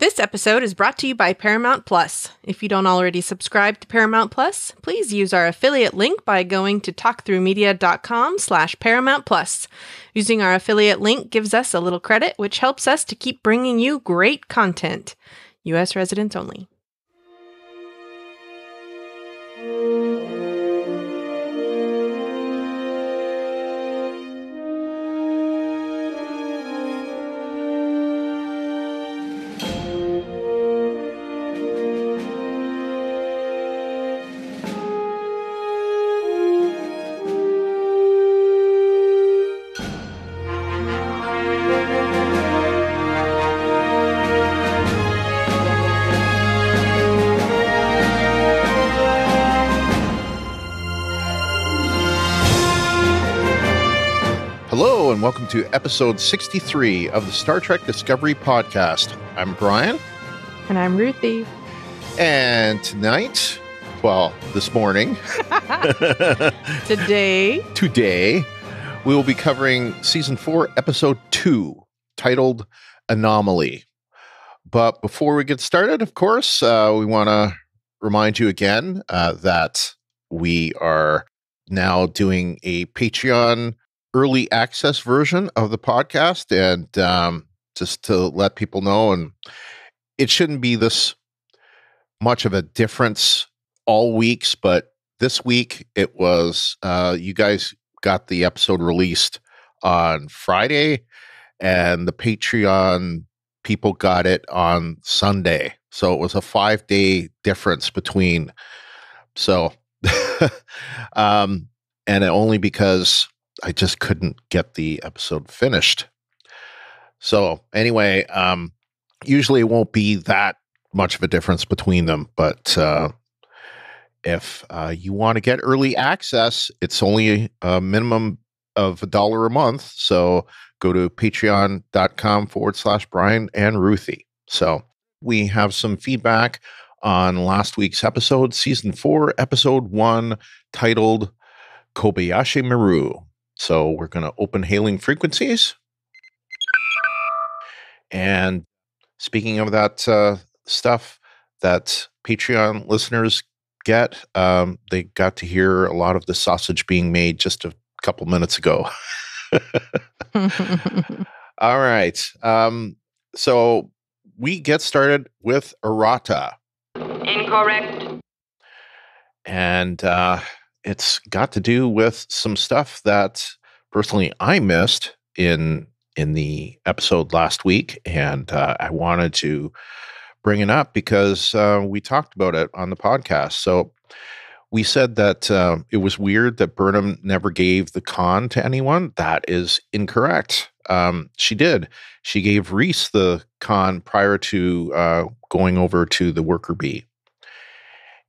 This episode is brought to you by Paramount Plus. If you don't already subscribe to Paramount Plus, please use our affiliate link by going to talkthroughmedia.com/Paramount Plus. Using our affiliate link gives us a little credit, which helps us to keep bringing you great content. U.S. residents only. Welcome to episode 63 of the Star Trek Discovery podcast. I'm Brian. And I'm Ruthie. And tonight, well, this morning. Today, we will be covering season 4, episode 2, titled Anomaly. But before we get started, of course, we want to remind you again that we are now doing a Patreon early access version of the podcast, and just to let people know, and it shouldn't be this much of a difference all weeks, but this week it was, you guys got the episode released on Friday, and the Patreon people got it on Sunday, so it was a 5-day difference between, so and only because I just couldn't get the episode finished. So anyway, usually it won't be that much of a difference between them, but if you want to get early access, it's only a minimum of $1 a month. So go to patreon.com/Brian and Ruthie. So we have some feedback on last week's episode, season 4, episode 1, titled Kobayashi Maru. So we're going to open hailing frequencies. And speaking of that stuff that Patreon listeners get, they got to hear a lot of the sausage being made just a couple minutes ago. All right. So we get started with errata. Incorrect. And it's got to do with some stuff that personally I missed in the episode last week, and I wanted to bring it up because we talked about it on the podcast. So we said that it was weird that Burnham never gave the con to anyone. That is incorrect. She did. She gave Reese the con prior to going over to the worker bee.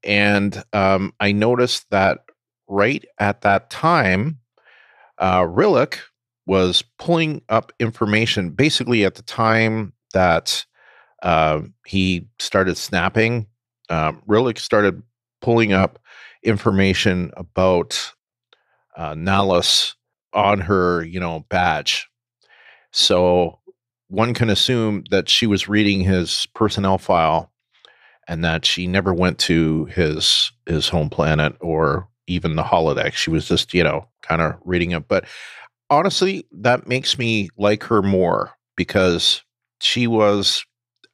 And I noticed that right at that time, Rillick was pulling up information basically at the time that he started snapping. Rillick started pulling up information about Nalus on her, badge. So one can assume that she was reading his personnel file and that she never went to his home planet or even the holodeck. She was just, kind of reading it. But honestly, that makes me like her more because she was,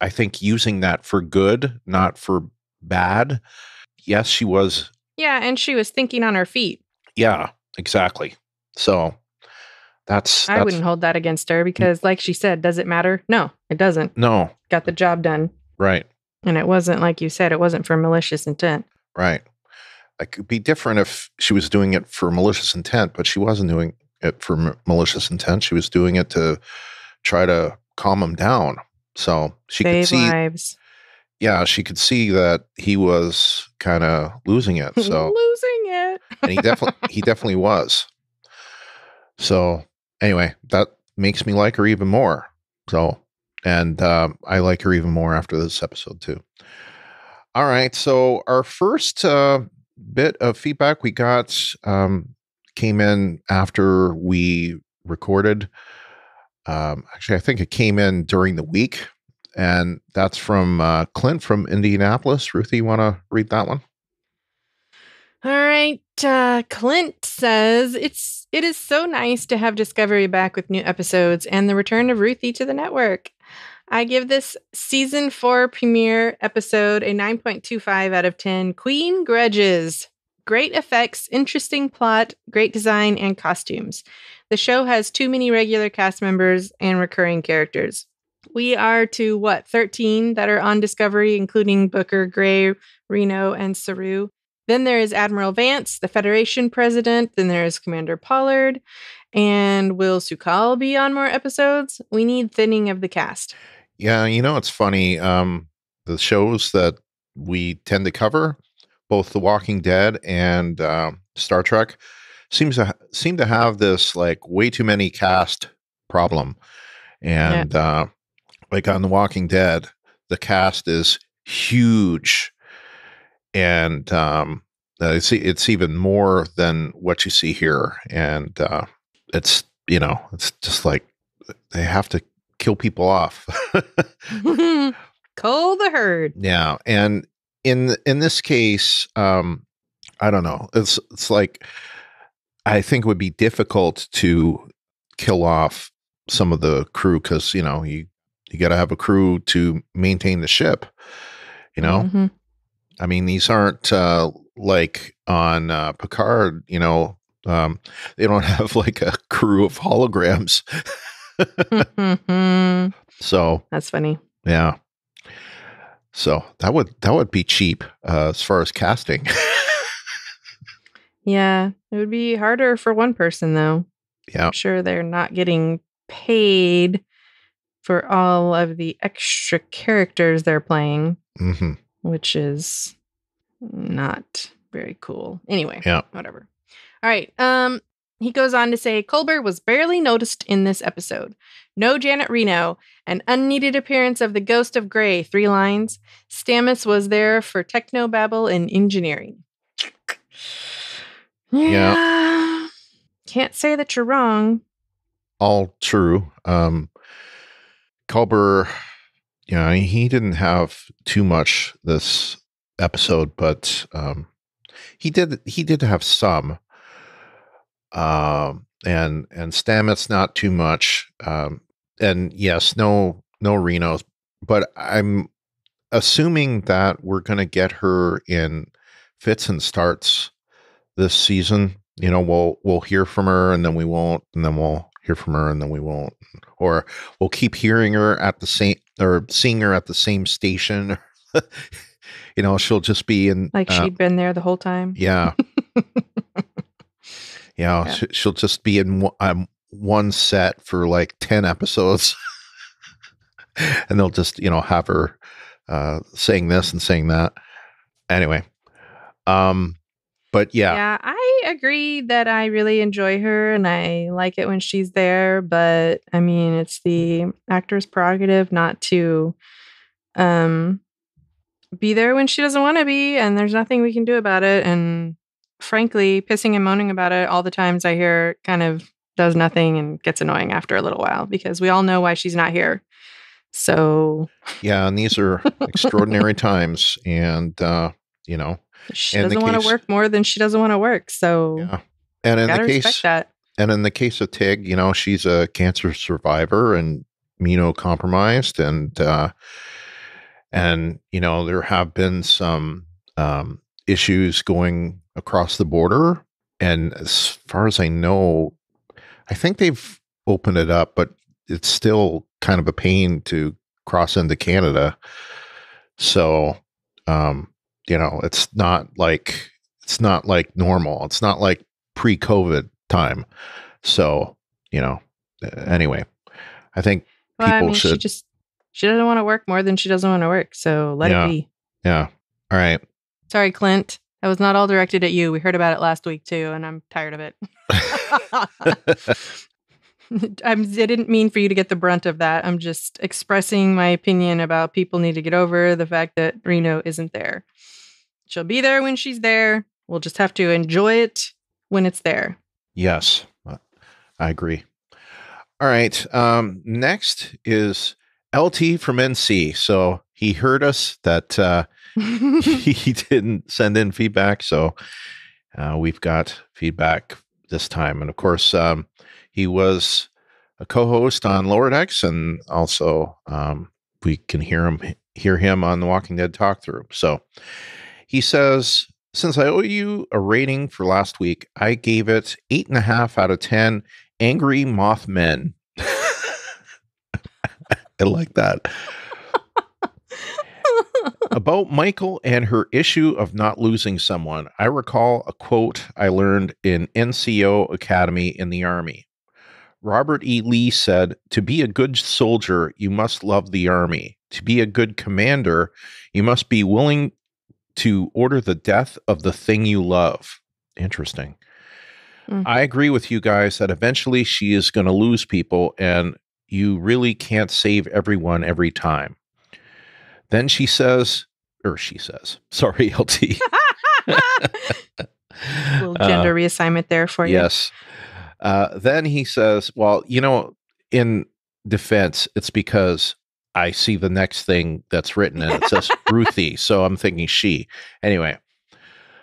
I think, using that for good, not for bad. Yes, she was. Yeah, and she was thinking on her feet. Yeah, exactly. So I wouldn't hold that against her because, like she said, does it matter? No, it doesn't. No. Got the job done. Right. And it wasn't, like you said, it wasn't for malicious intent. Right. It could be different if she was doing it for malicious intent, but she wasn't doing it for malicious intent. She was doing it to try to calm him down. So she could see, yeah, she could see that he was kind of losing it. So and he definitely was. So anyway, that makes me like her even more. So, and I like her even more after this episode too. All right. So our first, bit of feedback we got came in after we recorded. Actually, I think it came in during the week, And that's from Clint from Indianapolis. Ruthie, you want to read that one? All right. Clint says, it is so nice to have Discovery back with new episodes and the return of Ruthie to the network. I give this season 4 premiere episode a 9.25 out of 10. Queen Grudges. Great effects, interesting plot, great design, and costumes. The show has too many regular cast members and recurring characters. We are to, 13 that are on Discovery, including Booker, Gray, Reno, and Saru. Then there is Admiral Vance, the Federation president. Then there is Commander Pollard. And will SoCal be on more episodes? We need thinning of the cast. Yeah, you know, it's funny. The shows that we tend to cover, both The Walking Dead and Star Trek, seem to have this like way too many cast problem. And like on The Walking Dead, the cast is huge, and it's even more than what you see here. And it's, you know, it's just like they have to kill people off. Cull the herd. Yeah, and in this case, I don't know. It's like, I think it would be difficult to kill off some of the crew, because, you know, you got to have a crew to maintain the ship, you know? Mm-hmm. I mean, these aren't like on Picard, you know, they don't have like a crew of holograms. So that's funny. Yeah. So that would be cheap as far as casting. Yeah, it would be harder for one person, though. Yeah, I'm sure they're not getting paid for all of the extra characters they're playing, which is not very cool. Anyway, yeah, whatever. All right. He goes on to say, Culber was barely noticed in this episode. No Janet Reno, an unneeded appearance of the ghost of Gray, 3 lines. Stamets was there for technobabble and engineering. Yeah. Can't say that you're wrong. All true. Culber, you know, he didn't have too much this episode, but he did have some. And Stamets, not too much. And yes, no Reno's, but I'm assuming that we're going to get her in fits and starts this season. You know, we'll hear from her and then we won't, and then we'll hear from her and then we won't, or we'll keep hearing her at the same, or seeing her at the same station. You know, she'll just be in, like, she'd been there the whole time. Yeah. Yeah, yeah, she'll just be in one set for like 10 episodes, and they'll just, you know, have her saying this and saying that. Anyway, but yeah. Yeah, I agree that I really enjoy her and I like it when she's there, but I mean, it's the actor's prerogative not to be there when she doesn't want to be, and there's nothing we can do about it, and frankly, pissing and moaning about it all the times I hear kind of does nothing and gets annoying after a little while, because we all know why she's not here. So yeah, and these are extraordinary times, and you know, she doesn't want to work more than she doesn't want to work. So yeah, and in the case that, and in the case of Tig, you know, she's a cancer survivor and immunocompromised, and you know, there have been some issues going across the border, and as far as I know, I think they've opened it up, but it's still kind of a pain to cross into Canada. So you know, it's not like normal, it's not like pre-COVID time. So you know, anyway, I think people should, she doesn't want to work more than she doesn't want to work, so let it be. Yeah. All right, sorry Clint, that was not all directed at you. We heard about it last week too, and I'm tired of it. I didn't mean for you to get the brunt of that. I'm just expressing my opinion about people need to get over the fact that Reno isn't there. She'll be there when she's there. We'll just have to enjoy it when it's there. Yes, I agree. All right. Next is LT from NC. So he heard us that he didn't send in feedback. So we've got feedback this time. And of course, he was a co-host on Lower Decks, and also we can hear him on The Walking Dead Talk Through. So he says, since I owe you a rating for last week, I gave it 8.5 out of 10 angry Mothmen. I like that. About Michael and her issue of not losing someone, I recall a quote I learned in NCO Academy in the Army. Robert E. Lee said, to be a good soldier, you must love the Army. To be a good commander, you must be willing to order the death of the thing you love. Interesting. Mm-hmm. I agree with you guys that eventually she is going to lose people, and you really can't save everyone every time. Then she says, sorry, LT. Little gender reassignment there for you. Yes. Then he says, well, you know, in defense, it's because I see the next thing that's written and it says Ruthie. So I'm thinking she. Anyway.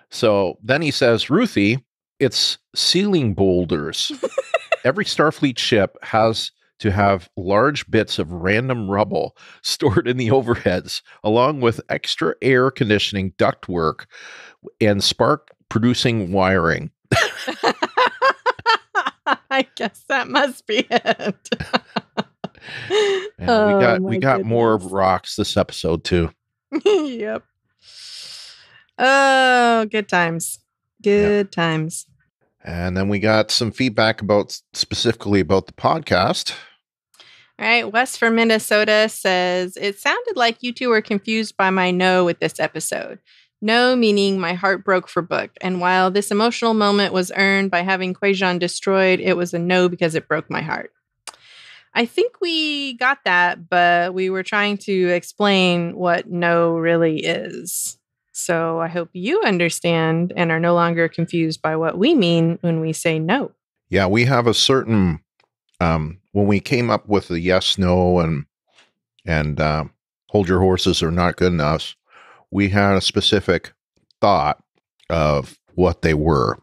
So then he says, Ruthie, it's ceiling boulders. Every Starfleet ship has to have large bits of random rubble stored in the overheads, along with extra air conditioning ductwork and spark-producing wiring. I guess that must be it. we got more rocks this episode too. Yep. Oh, good times. Good times. And then we got some feedback specifically about the podcast. All right. Wes from Minnesota says, it sounded like you two were confused by my no with this episode. No, meaning my heart broke for Book. And while this emotional moment was earned by having Quajon destroyed, it was a no because it broke my heart. I think we got that, but we were trying to explain what no really is. So I hope you understand and are no longer confused by what we mean when we say no. Yeah, we have a certain, when we came up with the yes, no, and hold your horses are not good enough, we had a specific thought of what they were.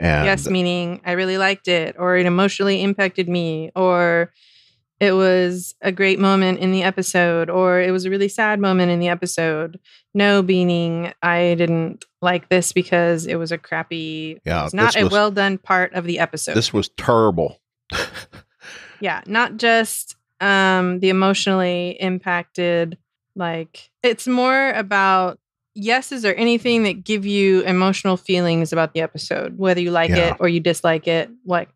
And yes, meaning I really liked it, or it emotionally impacted me, or it was a great moment in the episode, or it was a really sad moment in the episode. No, meaning I didn't like this because it was a crappy, it's not a well done part of the episode. This was terrible. Yeah, not just the emotionally impacted, like it's more about yeses or anything that give you emotional feelings about the episode, whether you like it or you dislike it, what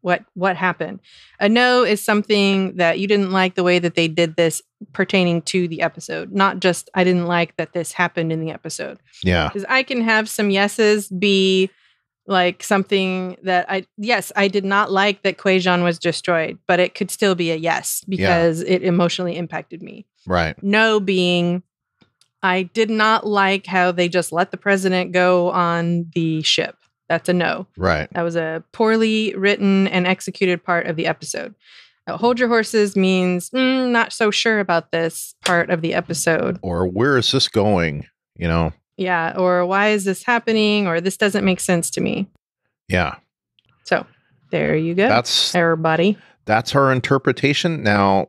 happened. A no is something that you didn't like the way that they did this pertaining to the episode, not just I didn't like that this happened in the episode. Yeah. Because I can have some yeses be like something that I did not like that Quajon was destroyed, but it could still be a yes because it emotionally impacted me. Right. No being I did not like how they just let the president go on the ship. That's a no. Right. That was a poorly written and executed part of the episode. Now, hold your horses means not so sure about this part of the episode. Or where is this going? You know? Yeah. Or why is this happening? Or this doesn't make sense to me. Yeah. So there you go. That's everybody. That's our interpretation. Now,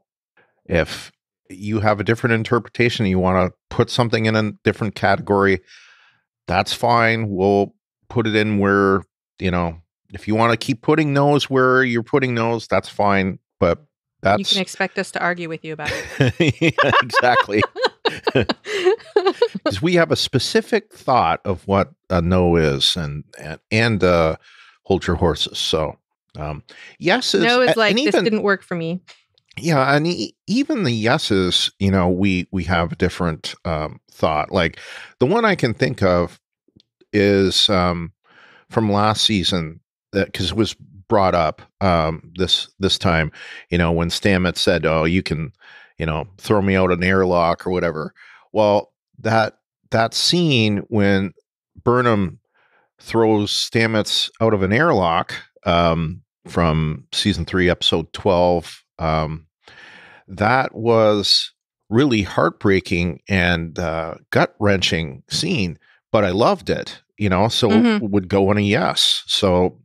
if you have a different interpretation, you want to put something in a different category, that's fine. We'll put it in where, you know, if you want to keep putting no's where you're putting no's, that's fine. But that's... You can expect us to argue with you about it. Yeah, exactly. Because we have a specific thought of what a no is and hold your horses. So yes. No is like, this didn't work for me. Yeah, and even the yeses, you know, we have a different thought. Like the one I can think of is from last season, that because it was brought up this time, you know, when Stamets said, "Oh, you can, you know, throw me out an airlock or whatever." Well, that scene when Burnham throws Stamets out of an airlock from season 3, episode 12. that was really heartbreaking and gut-wrenching scene, but I loved it, you know, so would go on a yes. So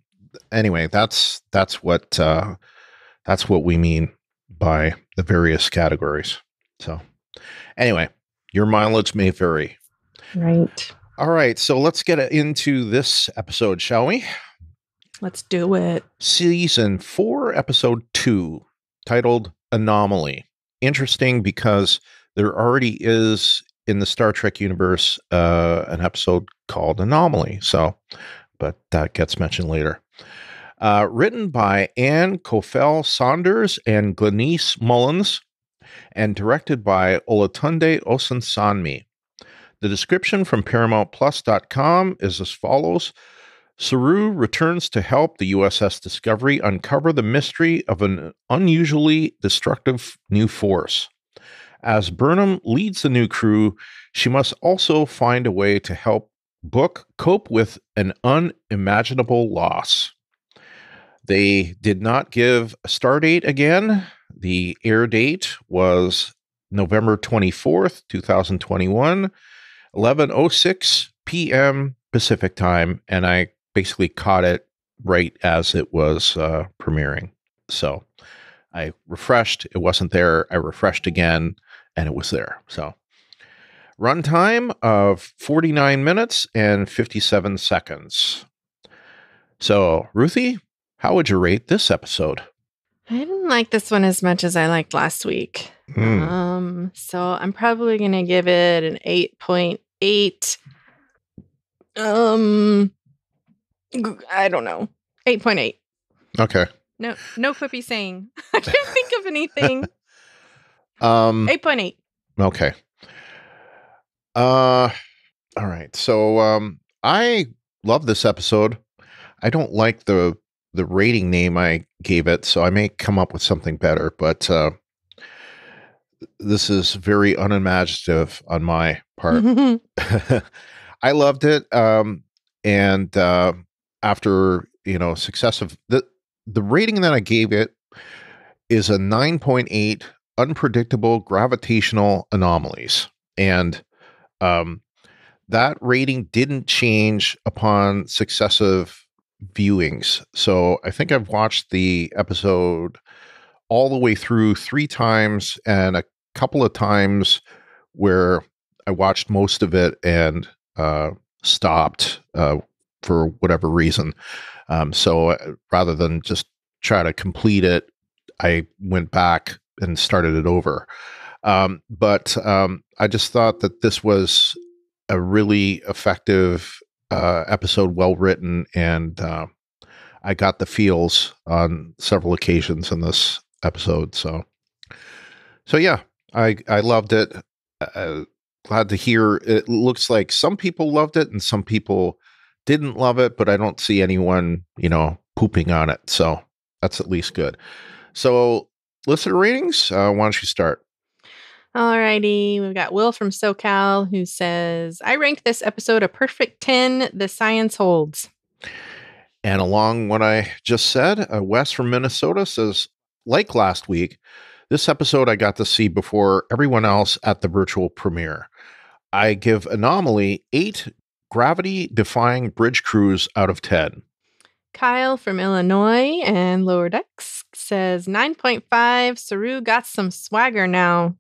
anyway, that's what we mean by the various categories. So anyway, your mileage may vary. Right. All right. So let's get into this episode, shall we? Let's do it. Season 4, episode 2, titled Anomaly. Interesting because there already is in the Star Trek universe an episode called Anomaly. So, but that gets mentioned later. Written by Anne Cofell Saunders and Glenise Mullins and directed by Olatunde Osunsanmi. The description from ParamountPlus.com is as follows. Saru returns to help the USS Discovery uncover the mystery of an unusually destructive new force. As Burnham leads the new crew, she must also find a way to help Book cope with an unimaginable loss. They did not give a stardate again. The air date was November 24th, 2021, 11:06 p.m. Pacific time, and I basically caught it right as it was premiering. So I refreshed, it wasn't there. I refreshed again, and it was there. So runtime of 49 minutes and 57 seconds. So Ruthie, how would you rate this episode? I didn't like this one as much as I liked last week. So I'm probably going to give it an 8.8. I don't know. 8.8. Okay. No quippy saying. I can't think of anything. 8.8. Okay. All right. So, I love this episode. I don't like the rating name I gave it, so I may come up with something better, but, this is very unimaginative on my part. I loved it. And, after, you know, successive, the rating that I gave it is a 9.8 unpredictable gravitational anomalies. And, that rating didn't change upon successive viewings. So I think I've watched the episode all the way through 3 times and a couple of times where I watched most of it and stopped for whatever reason. So rather than just try to complete it, I went back and started it over. I just thought that this was a really effective episode, well written, and I got the feels on several occasions in this episode. So yeah, I loved it. Glad to hear. It looks like some people loved it and some people didn't love it, but I don't see anyone, you know, pooping on it. So that's at least good. So listener ratings. Why don't you start? All righty. We've got Will from SoCal who says, I ranked this episode a perfect 10. The science holds. And along what I just said, Wes from Minnesota says, like last week, this episode I got to see before everyone else at the virtual premiere. I give Anomaly 8 gravity-defying bridge crews out of 10. Kyle from Illinois and Lower Decks says, 9.5. Saru got some swagger now.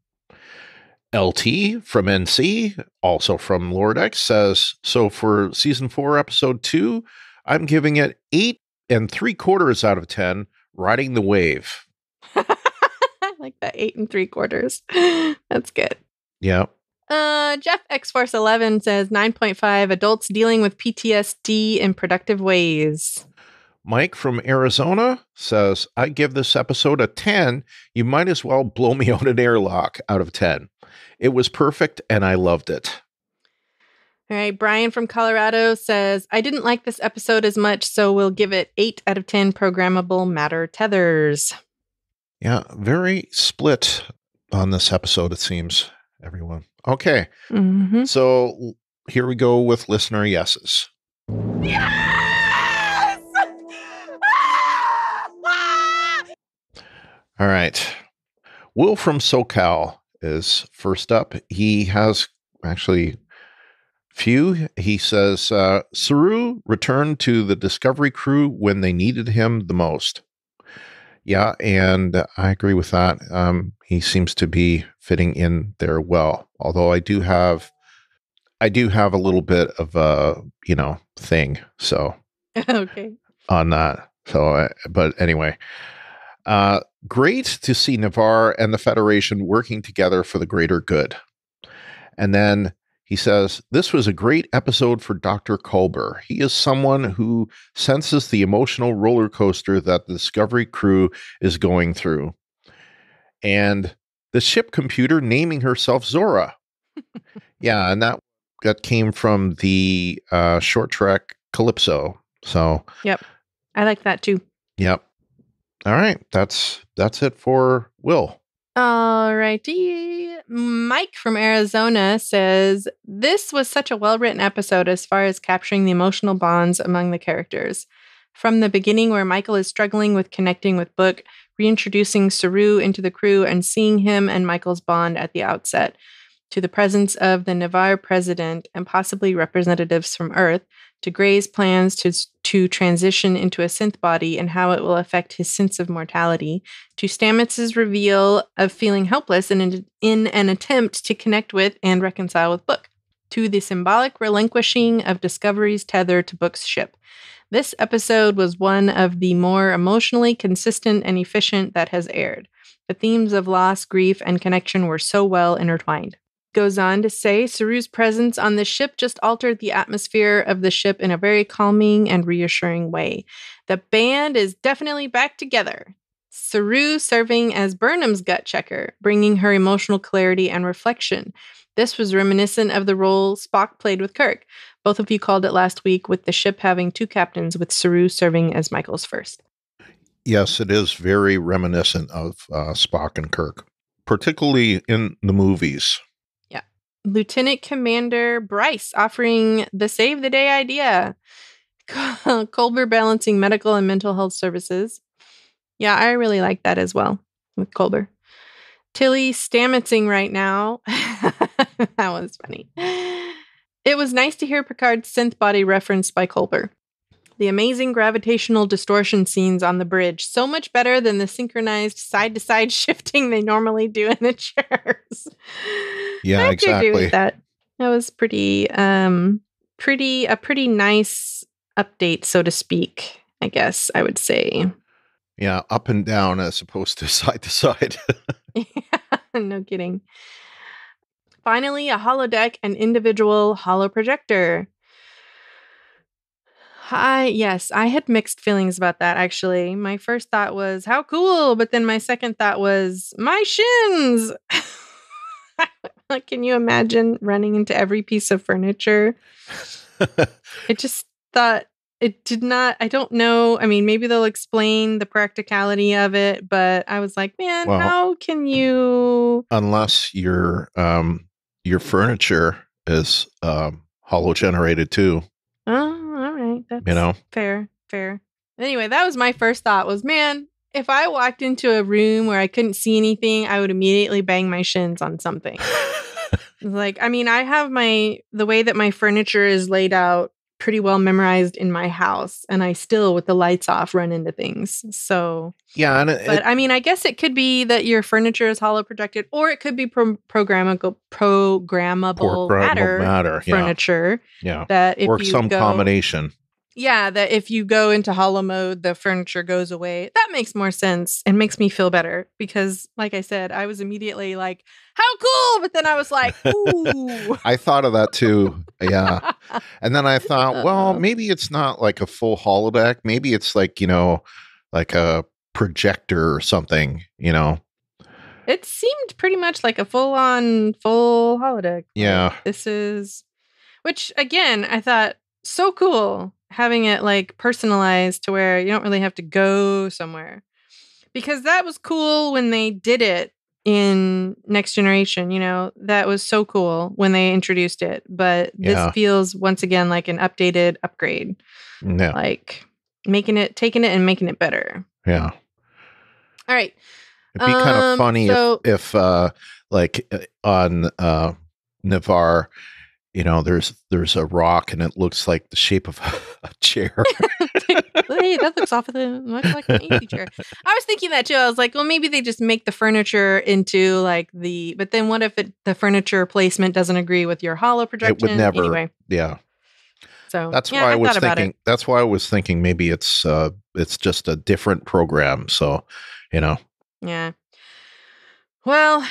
LT from NC, also from Lower Decks, says, so for season 4, episode 2, I'm giving it 8.75 out of 10, riding the wave. I like that, 8.75. That's good. Yeah. Jeff X-Force11 says 9.5, adults dealing with PTSD in productive ways. Mike from Arizona says, I give this episode a 10. You might as well blow me out an airlock out of 10. It was perfect and I loved it. All right. Brian from Colorado says, I didn't like this episode as much, so we'll give it 8 out of 10 programmable matter tethers. Yeah. Very split on this episode, it seems, everyone. Okay. So here we go with listener yeses. Yeah! All right. Will from SoCal is first up. He has actually few. He says, Saru returned to the Discovery crew when they needed him the most. Yeah, and I agree with that. He seems to be fitting in there well, although I do have a little bit of a, you know, thing. So okay on that. So, but anyway, great to see Navarre and the Federation working together for the greater good. And then he says, this was a great episode for Dr. Culber. He is someone who senses the emotional roller coaster that the Discovery crew is going through. And the ship computer naming herself Zora. Yeah, and that came from the short trek Calypso. So yep, I like that too. Yep. All right, that's it for Will. All righty. Mike from Arizona says, this was such a well-written episode as far as capturing the emotional bonds among the characters. From the beginning where Michael is struggling with connecting with Book, reintroducing Saru into the crew and seeing him and Michael's bond at the outset, to the presence of the Navarre president and possibly representatives from Earth, to Gray's plans to transition into a synth body and how it will affect his sense of mortality, to Stamets' reveal of feeling helpless in an attempt to connect with and reconcile with Book, to the symbolic relinquishing of Discovery's tether to Book's ship. This episode was one of the more emotionally consistent and efficient that has aired. The themes of loss, grief, and connection were so well intertwined. Goes on to say, Saru's presence on the ship just altered the atmosphere of the ship in a very calming and reassuring way. The band is definitely back together. Saru serving as Burnham's gut checker, bringing her emotional clarity and reflection. This was reminiscent of the role Spock played with Kirk. Both of you called it last week, with the ship having two captains, with Saru serving as Michael's first. Yes, it is very reminiscent of Spock and Kirk, particularly in the movies. Lieutenant Commander Bryce offering the save the day idea. Culber balancing medical and mental health services. Yeah, I really like that as well with Culber. Tilly Stametsing right now. That one's funny. It was nice to hear Picard's synth body referenced by Culber. The amazing gravitational distortion scenes on the bridge. So much better than the synchronized side-to-side shifting they normally do in the chairs. Yeah, I exactly. I agree with that. That was pretty, pretty nice update, so to speak, I guess I would say. Yeah, up and down as opposed to side-to-side. Yeah, no kidding. Finally, a holodeck and individual holoprojector. Yes, I had mixed feelings about that, actually. My first thought was, how cool! But then my second thought was, my shins! Can you imagine running into every piece of furniture? I just thought it did not, I don't know. I mean, maybe they'll explain the practicality of it, but I was like, man, well, how can you... Unless your furniture is holo-generated, too. That's fair. Anyway, that was my first thought was, man, if I walked into a room where I couldn't see anything, I would immediately bang my shins on something. Like, I mean, I have the way that my furniture is laid out pretty well memorized in my house, and I still, with the lights off, run into things. So yeah, and I mean, I guess it could be that your furniture is holoprojected, or it could be programmable matter furniture. Yeah, that if or you some go, combination. Yeah, that if you go into holo mode, the furniture goes away. That makes more sense and makes me feel better because, like I said, I was immediately like, how cool! But then I was like, ooh. I thought of that too. Yeah. And then I thought, well, maybe it's not like a full holodeck. Maybe it's like, you know, like a projector or something, you know. It seemed pretty much like a full holodeck. Yeah. Like, this is, which again, I thought, so cool. Having it like personalized to where you don't really have to go somewhere, because that was cool when they did it in Next Generation. You know, that was so cool when they introduced it. But yeah, this feels once again like an updated upgrade. No, like making it, taking it, and making it better. Yeah. All right. It'd be kind of funny if on Navarre, you know, there's a rock and it looks like the shape of a chair. Hey, that looks awfully much like an easy chair. I was thinking that too. I was like, well, maybe they just make the furniture into like the, but then what if the furniture placement doesn't agree with your holo projection? It would never. Anyway. Yeah. So that's why I was thinking. That's why I was thinking maybe it's just a different program. So, you know. Yeah. Well,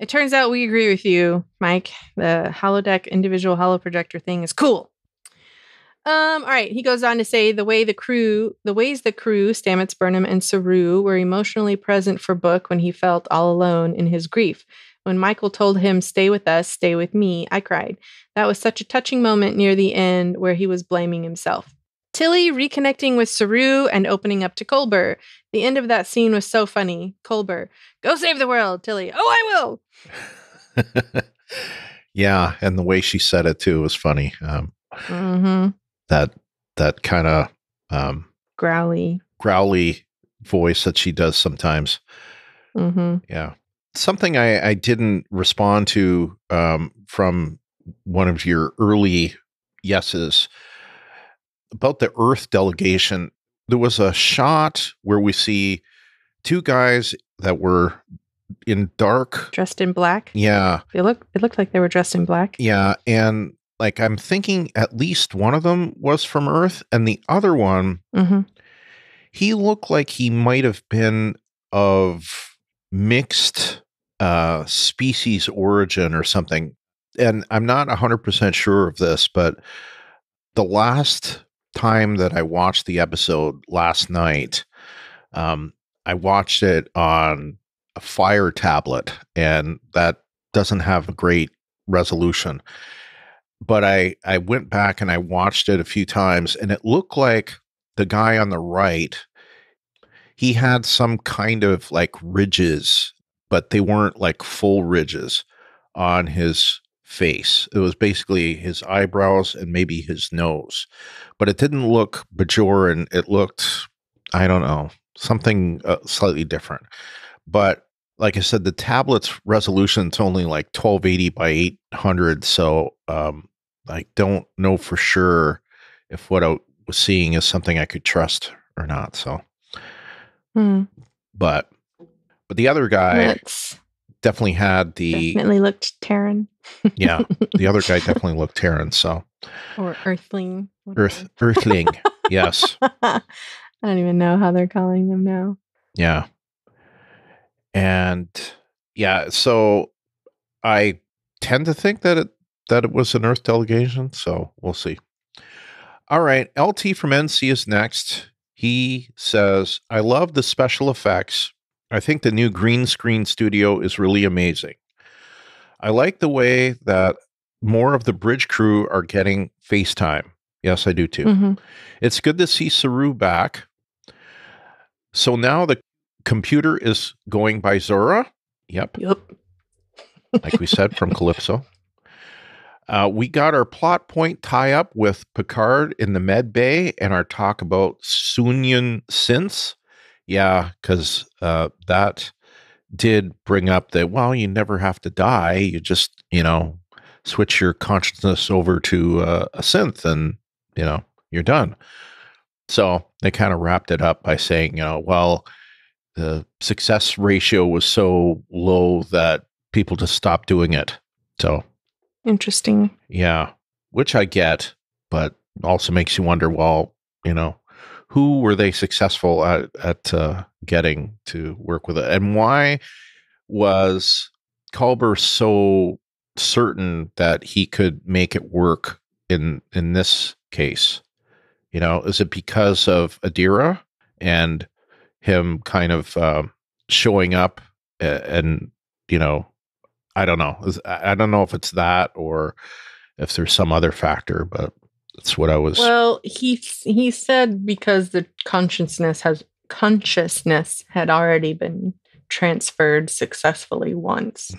it turns out we agree with you, Mike. The holodeck individual holoprojector thing is cool. All right. He goes on to say the ways the crew, Stamets, Burnham, and Saru were emotionally present for Book when he felt all alone in his grief. When Michael told him, "Stay with us, stay with me," I cried. That was such a touching moment near the end where he was blaming himself. Tilly reconnecting with Saru and opening up to Culber. The end of that scene was so funny. Culber, "Go save the world, Tilly." "Oh, I will." Yeah, and the way she said it too was funny. That kind of growly voice that she does sometimes. Yeah. Something I didn't respond to from one of your early yeses about the Earth delegation. There was a shot where we see two guys that were in dark, dressed in black. Yeah, it looked like they were dressed in black. Yeah, and like I'm thinking at least one of them was from Earth, and the other one, he looked like he might have been of mixed species origin or something. And I'm not 100% sure of this, but the last time that I watched the episode last night, I watched it on a Fire tablet, and that doesn't have a great resolution. But I went back and I watched it a few times, and it looked like the guy on the right, he had some kind of like ridges, but they weren't like full ridges on his face. It was basically his eyebrows and maybe his nose, but it didn't look Bajoran. It looked, I don't know, something slightly different. But like I said, the tablet's resolution's only like 1280 by 800. So I don't know for sure if what I was seeing is something I could trust or not. So. But the other guy definitely had the... Definitely looked Terran. Yeah, the other guy definitely looked Terran, so... Or Earthling. Earthling, yes. I don't even know how they're calling them now. Yeah. And, yeah, so I tend to think that it was an Earth delegation, so we'll see. All right, LT from NC is next. He says, "I love the special effects. I think the new green screen studio is really amazing. I like the way that more of the bridge crew are getting FaceTime." Yes, I do too. "It's good to see Saru back. So now the computer is going by Zora." Yep. Like we said, from Calypso. "We got our plot point tie-up with Picard in the med bay and our talk about Sunyan synths." Yeah, because that did bring up that, well, you never have to die. You just, you know, switch your consciousness over to a synth and, you know, you're done. So they kind of wrapped it up by saying, you know, well, the success ratio was so low that people just stopped doing it. So... Interesting. Yeah, which I get, but also makes you wonder, well, you know, who were they successful at getting to work with it? And why was Culber so certain that he could make it work in this case? You know, is it because of Adira and him kind of showing up and, you know, I don't know. I don't know if it's that or if there's some other factor, but that's what I was. Well, he said because the consciousness had already been transferred successfully once,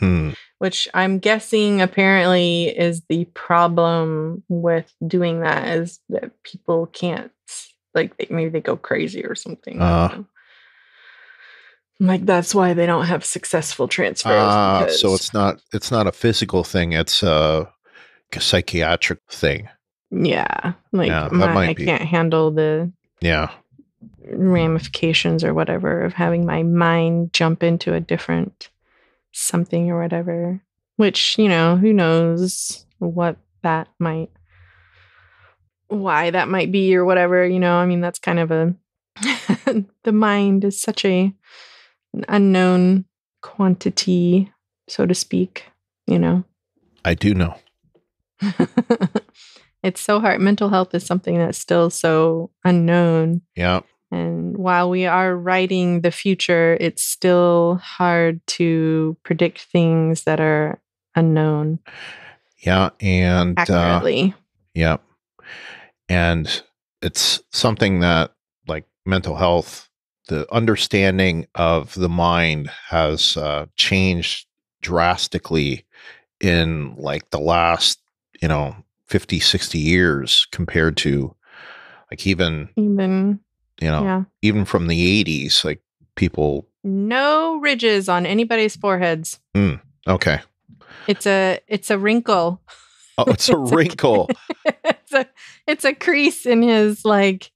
which I'm guessing apparently is the problem with doing that, is that people can't, like, maybe they go crazy or something. Like, that's why they don't have successful transfers. So it's not a physical thing. It's a psychiatric thing. Yeah. Like, yeah, I can't handle the ramifications or whatever of having my mind jump into a different something or whatever. Which, you know, who knows what that might, why that might be or whatever, you know. I mean, that's kind of a, the mind is such an unknown quantity, so to speak, you know. I do know. It's so hard. Mental health is something that's still so unknown. Yeah. And while we are writing the future, it's still hard to predict things that are unknown. Yeah. And accurately. Yeah. And it's something that, like, mental health, the understanding of the mind has changed drastically in, like, the last, you know, 50, 60 years compared to, like, even you know, even from the 80s, like, people. No ridges on anybody's foreheads. Mm, okay. It's a wrinkle. Oh, it's a wrinkle. It's a crease in his, like,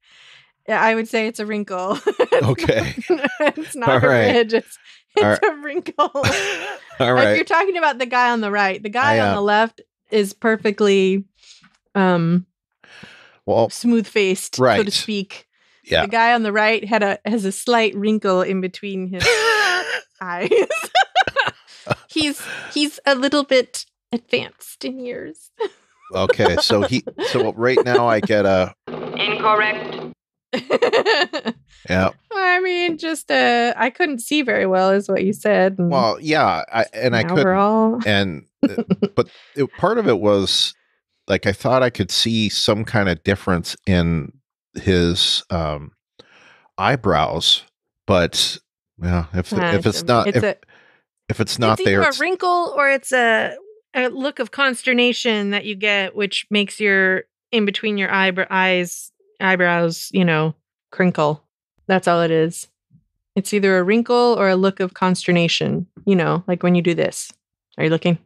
I would say it's a wrinkle. Okay. It's not all a right. ridge. It's a wrinkle. All right. If you're talking about the guy on the right, the guy on the left is perfectly smooth-faced, right, so to speak. Yeah. The guy on the right has a slight wrinkle in between his eyes. He's a little bit advanced in years. Okay, so right now I get a incorrect. Yeah. I mean, just I couldn't see very well is what you said. And well, yeah, I couldn't. And but part of it was, like, I thought I could see some kind of difference in his eyebrows, but yeah, if it's not there, it's a wrinkle, or it's a look of consternation that you get, which makes your in between your eyebrows, you know, crinkle. That's all it is. It's either a wrinkle or a look of consternation, you know, like when you do this. Are you looking?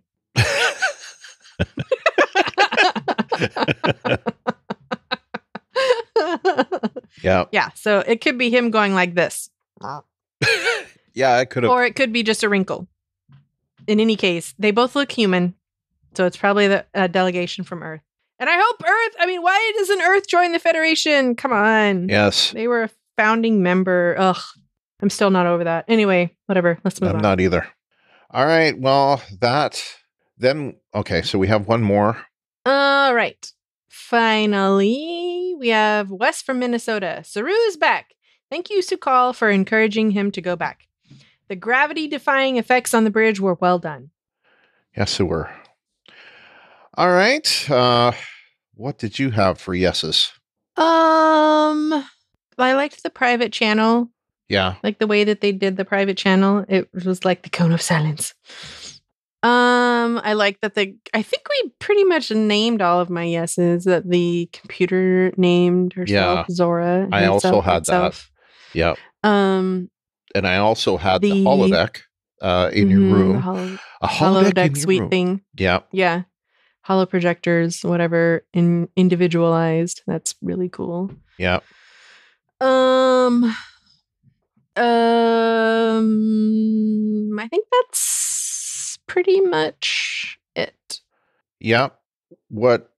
Yeah. Yeah. So it could be him going like this. Yeah, it could have. Or it could be just a wrinkle. In any case, they both look human. So it's probably a delegation from Earth. And I hope Earth, I mean, why doesn't Earth join the Federation? Come on. Yes. They were a founding member. Ugh. I'm still not over that. Anyway, whatever. Let's move on. I'm not either. All right. Well, okay. So we have one more. All right. Finally, we have Wes from Minnesota. Saru is back. Thank you, Sukal, for encouraging him to go back. The gravity-defying effects on the bridge were well done. Yes, they were. All right. What did you have for yeses? I liked the private channel. Yeah. Like the way that they did the private channel. It was like the cone of silence. I like that I think we pretty much named all of my yeses, that the computer named herself Zora. I also had that. Yeah. And I also had the holodeck in your room. A holodeck suite thing. Yeah. Yeah. Holo projectors, whatever, individualized. That's really cool. Yeah. I think that's pretty much it. Yeah. What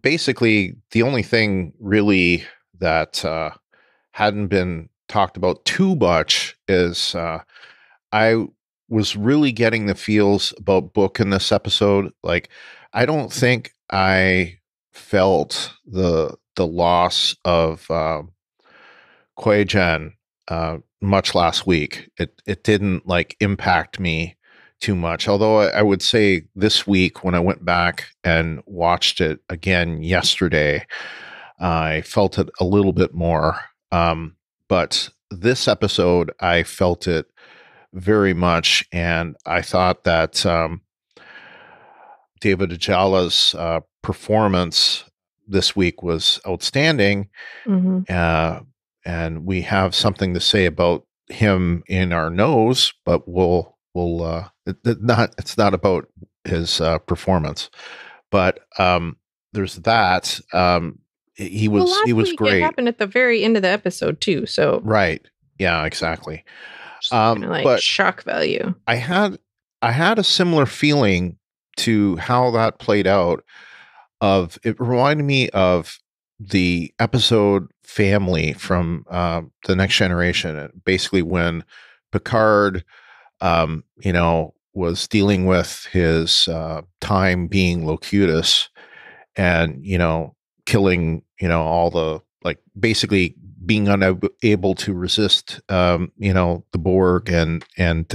basically the only thing really that hadn't been talked about too much is I was really getting the feels about Book in this episode. Like, I don't think I felt the loss of Kuei-Jen much last week. It didn't, like, impact me too much. Although I would say this week, when I went back and watched it again yesterday, I felt it a little bit more. But this episode, I felt it very much, and I thought that David Ajala's performance this week was outstanding. Mm-hmm. And we have something to say about him in our nose, but it's not about his performance, but there's that. He was great. It happened at the very end of the episode too. So right, yeah, exactly. But shock value. I had a similar feeling to how that played out. Of it reminded me of the episode Family from The Next Generation. Basically, when Picard, was dealing with his time being Locutus, and killing, all the, like, basically being unable to resist, the Borg and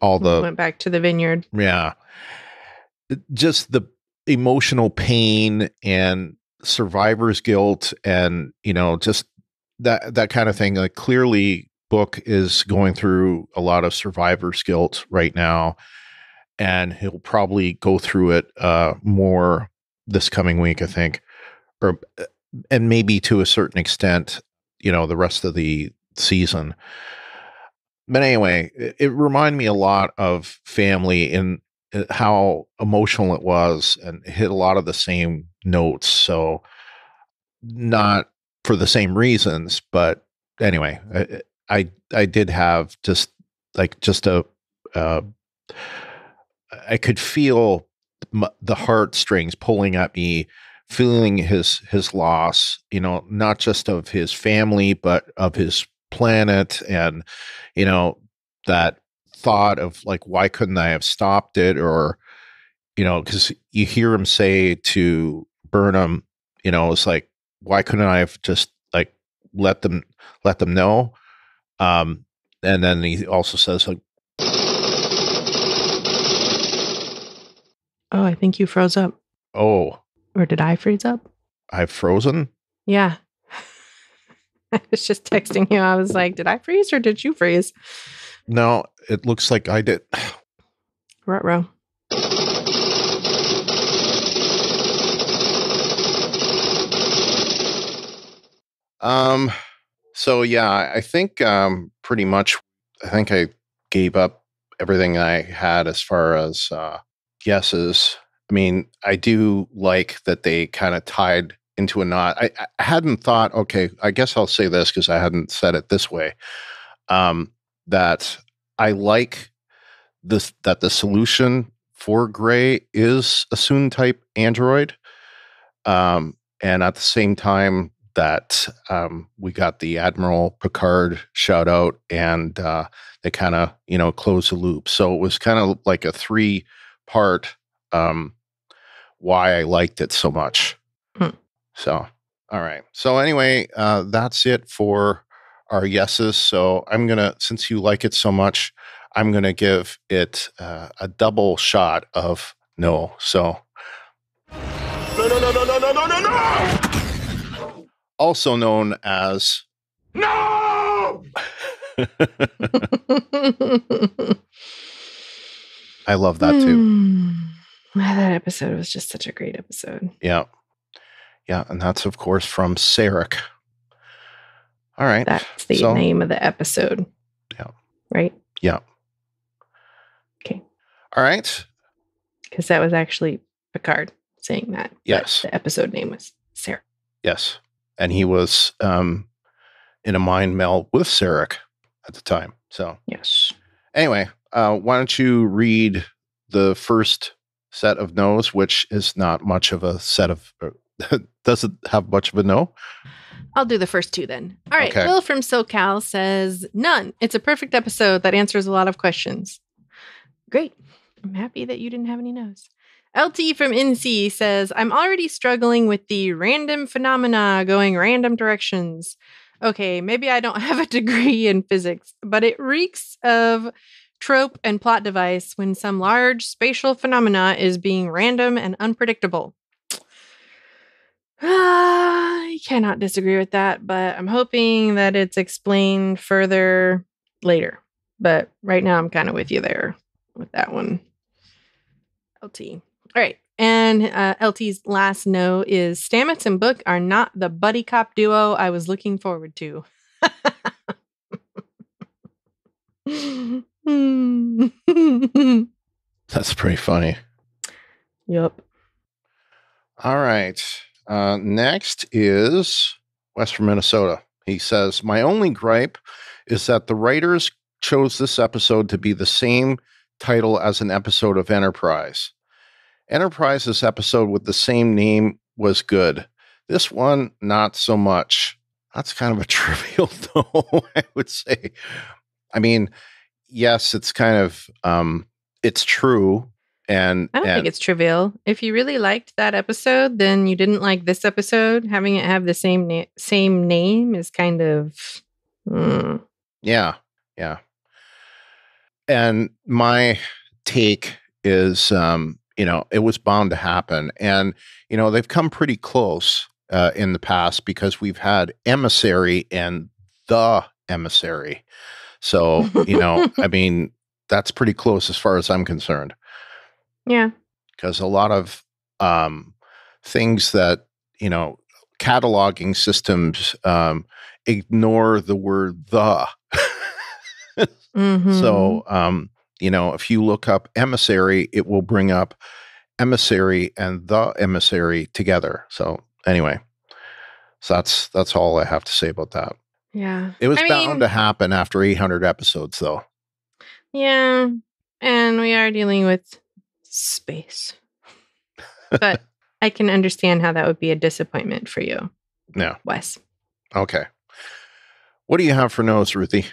all the went back to the vineyard. Yeah. Just the emotional pain and survivor's guilt and, just that kind of thing. Like, clearly Book is going through a lot of survivor's guilt right now, and he'll probably go through it more this coming week, I think, and maybe to a certain extent, the rest of the season. But anyway, it reminded me a lot of Family in how emotional it was, and it hit a lot of the same notes. So not for the same reasons, but anyway, I did have I could feel the heartstrings pulling at me, feeling his loss, not just of his family, but of his planet. And, that thought of, like, why couldn't I have stopped it? Or, because you hear him say to Burnham, it's like, why couldn't I have just, like, let them know? And then he also says, like, oh, I think you froze up. Oh. Or did I freeze up? I've frozen? Yeah. I was just texting you. I was like, did I freeze or did you freeze? No, it looks like I did. Ruh-roh. So yeah, I think pretty much I gave up everything I had as far as guesses. I mean, I do like that they kind of tied into a knot. I hadn't thought, okay, I guess I'll say this because I hadn't said it this way. That I like this, that the solution for Gray is a Soon type android. And at the same time that we got the Admiral Picard shout out, and they kind of, closed the loop. So it was kind of like a 3-part why I liked it so much. So, all right. So anyway, that's it for our yeses. So I'm going to, since you like it so much, I'm going to give it a double shot of no. So. No. Also known as. No. I love that too. That episode was just such a great episode. Yeah. Yeah. And that's, of course, from Sarek. All right. That's the name of the episode. Yeah. Right? Yeah. Okay. All right. Because that was actually Picard saying that. Yes. The episode name was Sarek. Yes. And he was in a mind meld with Sarek at the time. So. Yes. Anyway, why don't you read the first set of no's, which is not much of a set of... doesn't have much of a no. I'll do the first two then. All right. Okay. Will from SoCal says none. It's a perfect episode that answers a lot of questions. Great. I'm happy that you didn't have any no's. LT from NC says, I'm already struggling with the random phenomena going random directions. Okay, maybe I don't have a degree in physics, but it reeks of trope and plot device when some large spatial phenomena is being random and unpredictable. I cannot disagree with that, but I'm hoping that it's explained further later. But right now, I'm kind of with you there with that one. LT. All right. And LT's last no is Stamets and Book are not the buddy cop duo I was looking forward to. That's pretty funny. Yep. All right. Next is Wes from Minnesota. He says, my only gripe is that the writers chose this episode to be the same title as an episode of Enterprise. Enterprise's episode with the same name was good. This one, not so much. That's kind of a trivial no, I would say. I mean, yes, it's kind of, it's true. And I don't think it's trivial. If you really liked that episode, then you didn't like this episode. Having it have the same name is kind of, yeah. Yeah. And my take is, you know, it was bound to happen. And, you know, they've come pretty close in the past because we've had Emissary and The Emissary. So, you know, I mean, that's pretty close as far as I'm concerned. Yeah. Because a lot of things that, you know, cataloging systems ignore the word the. Mm-hmm. So, you know, if you look up Emissary, it will bring up Emissary and The Emissary together. So anyway, so that's all I have to say about that. Yeah. It was bound to happen after 800 episodes, though. Yeah. And we are dealing with space. But I can understand how that would be a disappointment for you. Yeah. Wes. Okay. What do you have for notes, Ruthie?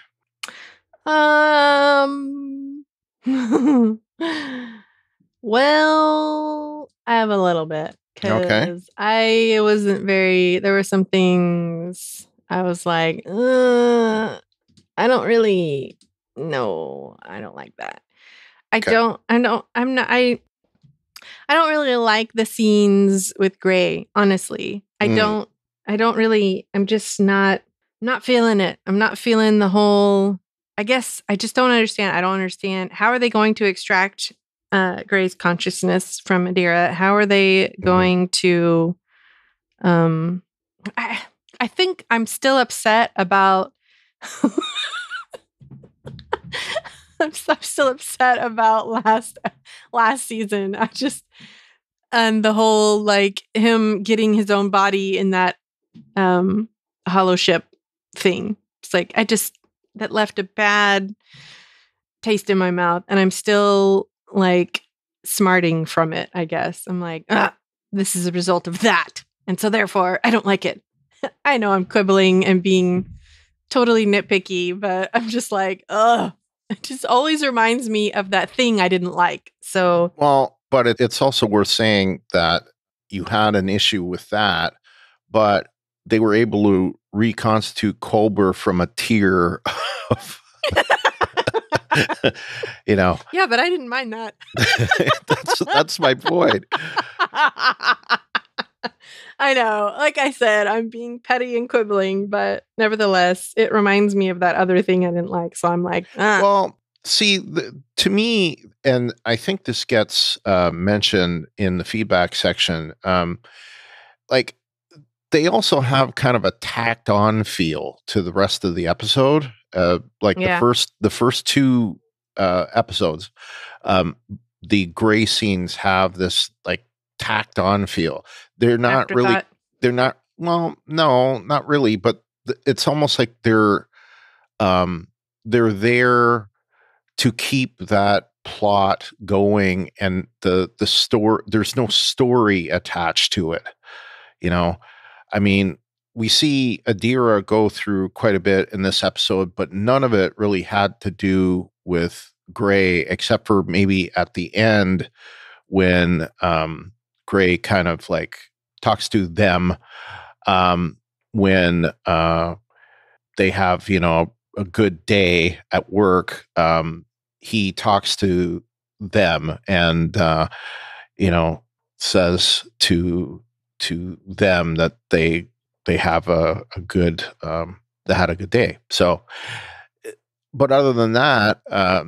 Well, I have a little bit because I wasn't very, there were some things I was like, I don't really know. I don't like that. I don't really like the scenes with Gray. Honestly, I'm just not feeling it. I'm not feeling the whole, I guess I just don't understand. I don't understand. How are they going to extract Gray's consciousness from Adira? How are they going to... I think I'm still upset about... I'm still upset about last season. I just... And the whole, like, him getting his own body in that hollow ship thing. It's like, I just... That left a bad taste in my mouth. And I'm still like smarting from it, I guess. I'm like, this is a result of that. And so therefore, I don't like it. I know I'm quibbling and being totally nitpicky, but I'm just like, it just always reminds me of that thing I didn't like. So, well, but it's also worth saying that you had an issue with that, but they were able to reconstitute Culber from a tier of, you know. Yeah, but I didn't mind that. that's my point. I know. Like I said, I'm being petty and quibbling, but nevertheless, it reminds me of that other thing I didn't like. So I'm like, Well, see, to me, and I think this gets mentioned in the feedback section, like, they also have kind of a tacked on feel to the rest of the episode. The first two episodes, the Gray scenes have this like tacked on feel. They're not really, well, no, not really, but it's almost like they're there to keep that plot going and the story, there's no story attached to it, you know? I mean, we see Adira go through quite a bit in this episode, but none of it really had to do with Gray, except for maybe at the end when Gray kind of like talks to them when they have, you know, a good day at work. He talks to them and, you know, says to them that they have a good, they had a good day. So, but other than that,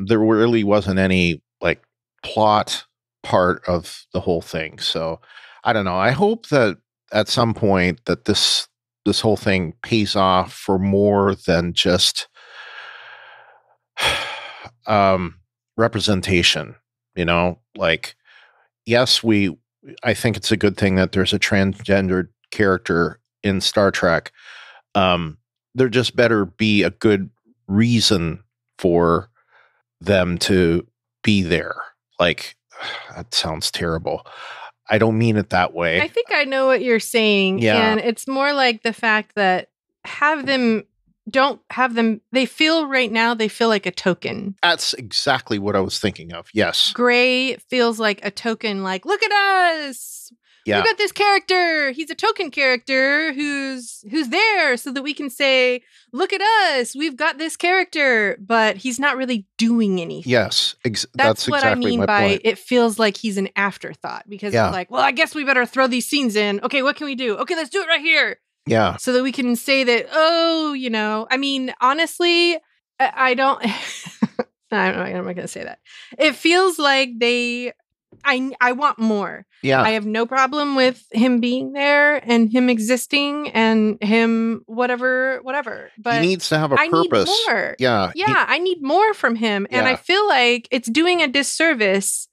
there really wasn't any like plot part of the whole thing. So I don't know. I hope that at some point that this whole thing pays off for more than just representation, you know, like, yes, I think it's a good thing that there's a transgendered character in Star Trek. There just better be a good reason for them to be there. Like, that sounds terrible. I don't mean it that way. I think I know what you're saying. Yeah. And it's more like the fact that they feel right now, they feel like a token. That's exactly what I was thinking of. Yes. Gray feels like a token, like, look at us. Yeah. We got this character. He's a token character who's there so that we can say, look at us. We've got this character, but he's not really doing anything. Yes. That's what exactly I mean by point. It feels like he's an afterthought because it's like, well, I guess we better throw these scenes in. Okay, what can we do? Okay, let's do it right here. Yeah. So that we can say that, oh, you know, I mean, honestly, I don't, I'm not going to say that. It feels like I want more. Yeah. I have no problem with him being there and him existing and him whatever. But he needs to have a purpose. Need more. Yeah. Yeah. I need more from him. And I feel like it's doing a disservice.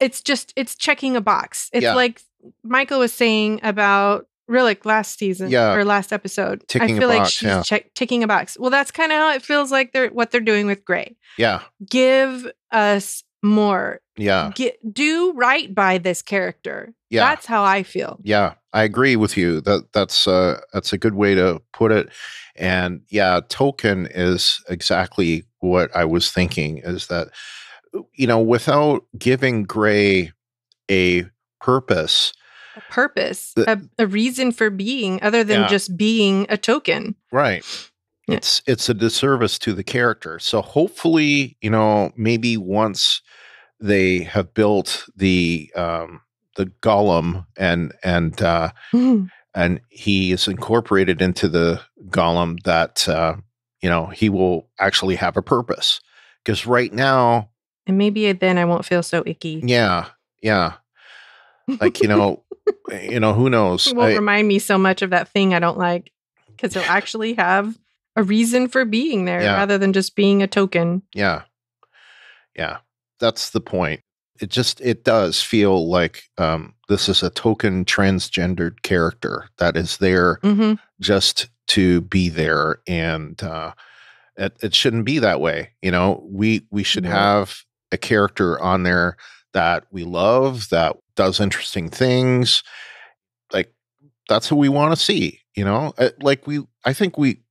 It's checking a box. It's like Michael was saying about Rillick last season or last episode. Ticking I feel a like box, she's ticking a box. Well, that's kind of how it feels like what they're doing with Gray. Yeah. Give us more. Yeah. Do right by this character. Yeah. That's how I feel. Yeah. I agree with you. That's a good way to put it. And yeah, token is exactly what I was thinking, is that, you know, without giving Gray a reason for being other than just being a token. Right. Yeah. It's a disservice to the character. So hopefully, you know, maybe once they have built the golem and he is incorporated into the golem, that you know, he will actually have a purpose. Because right now, and maybe then I won't feel so icky. Yeah. Yeah. Like, you know, who knows? It won't remind me so much of that thing I don't like, because he'll actually have a reason for being there rather than just being a token. Yeah. Yeah. That's the point. It does feel like this is a token transgendered character that is there just to be there. And it shouldn't be that way. You know, we should have a character on there that we love, that does interesting things. Like, that's what we want to see, you know? Like,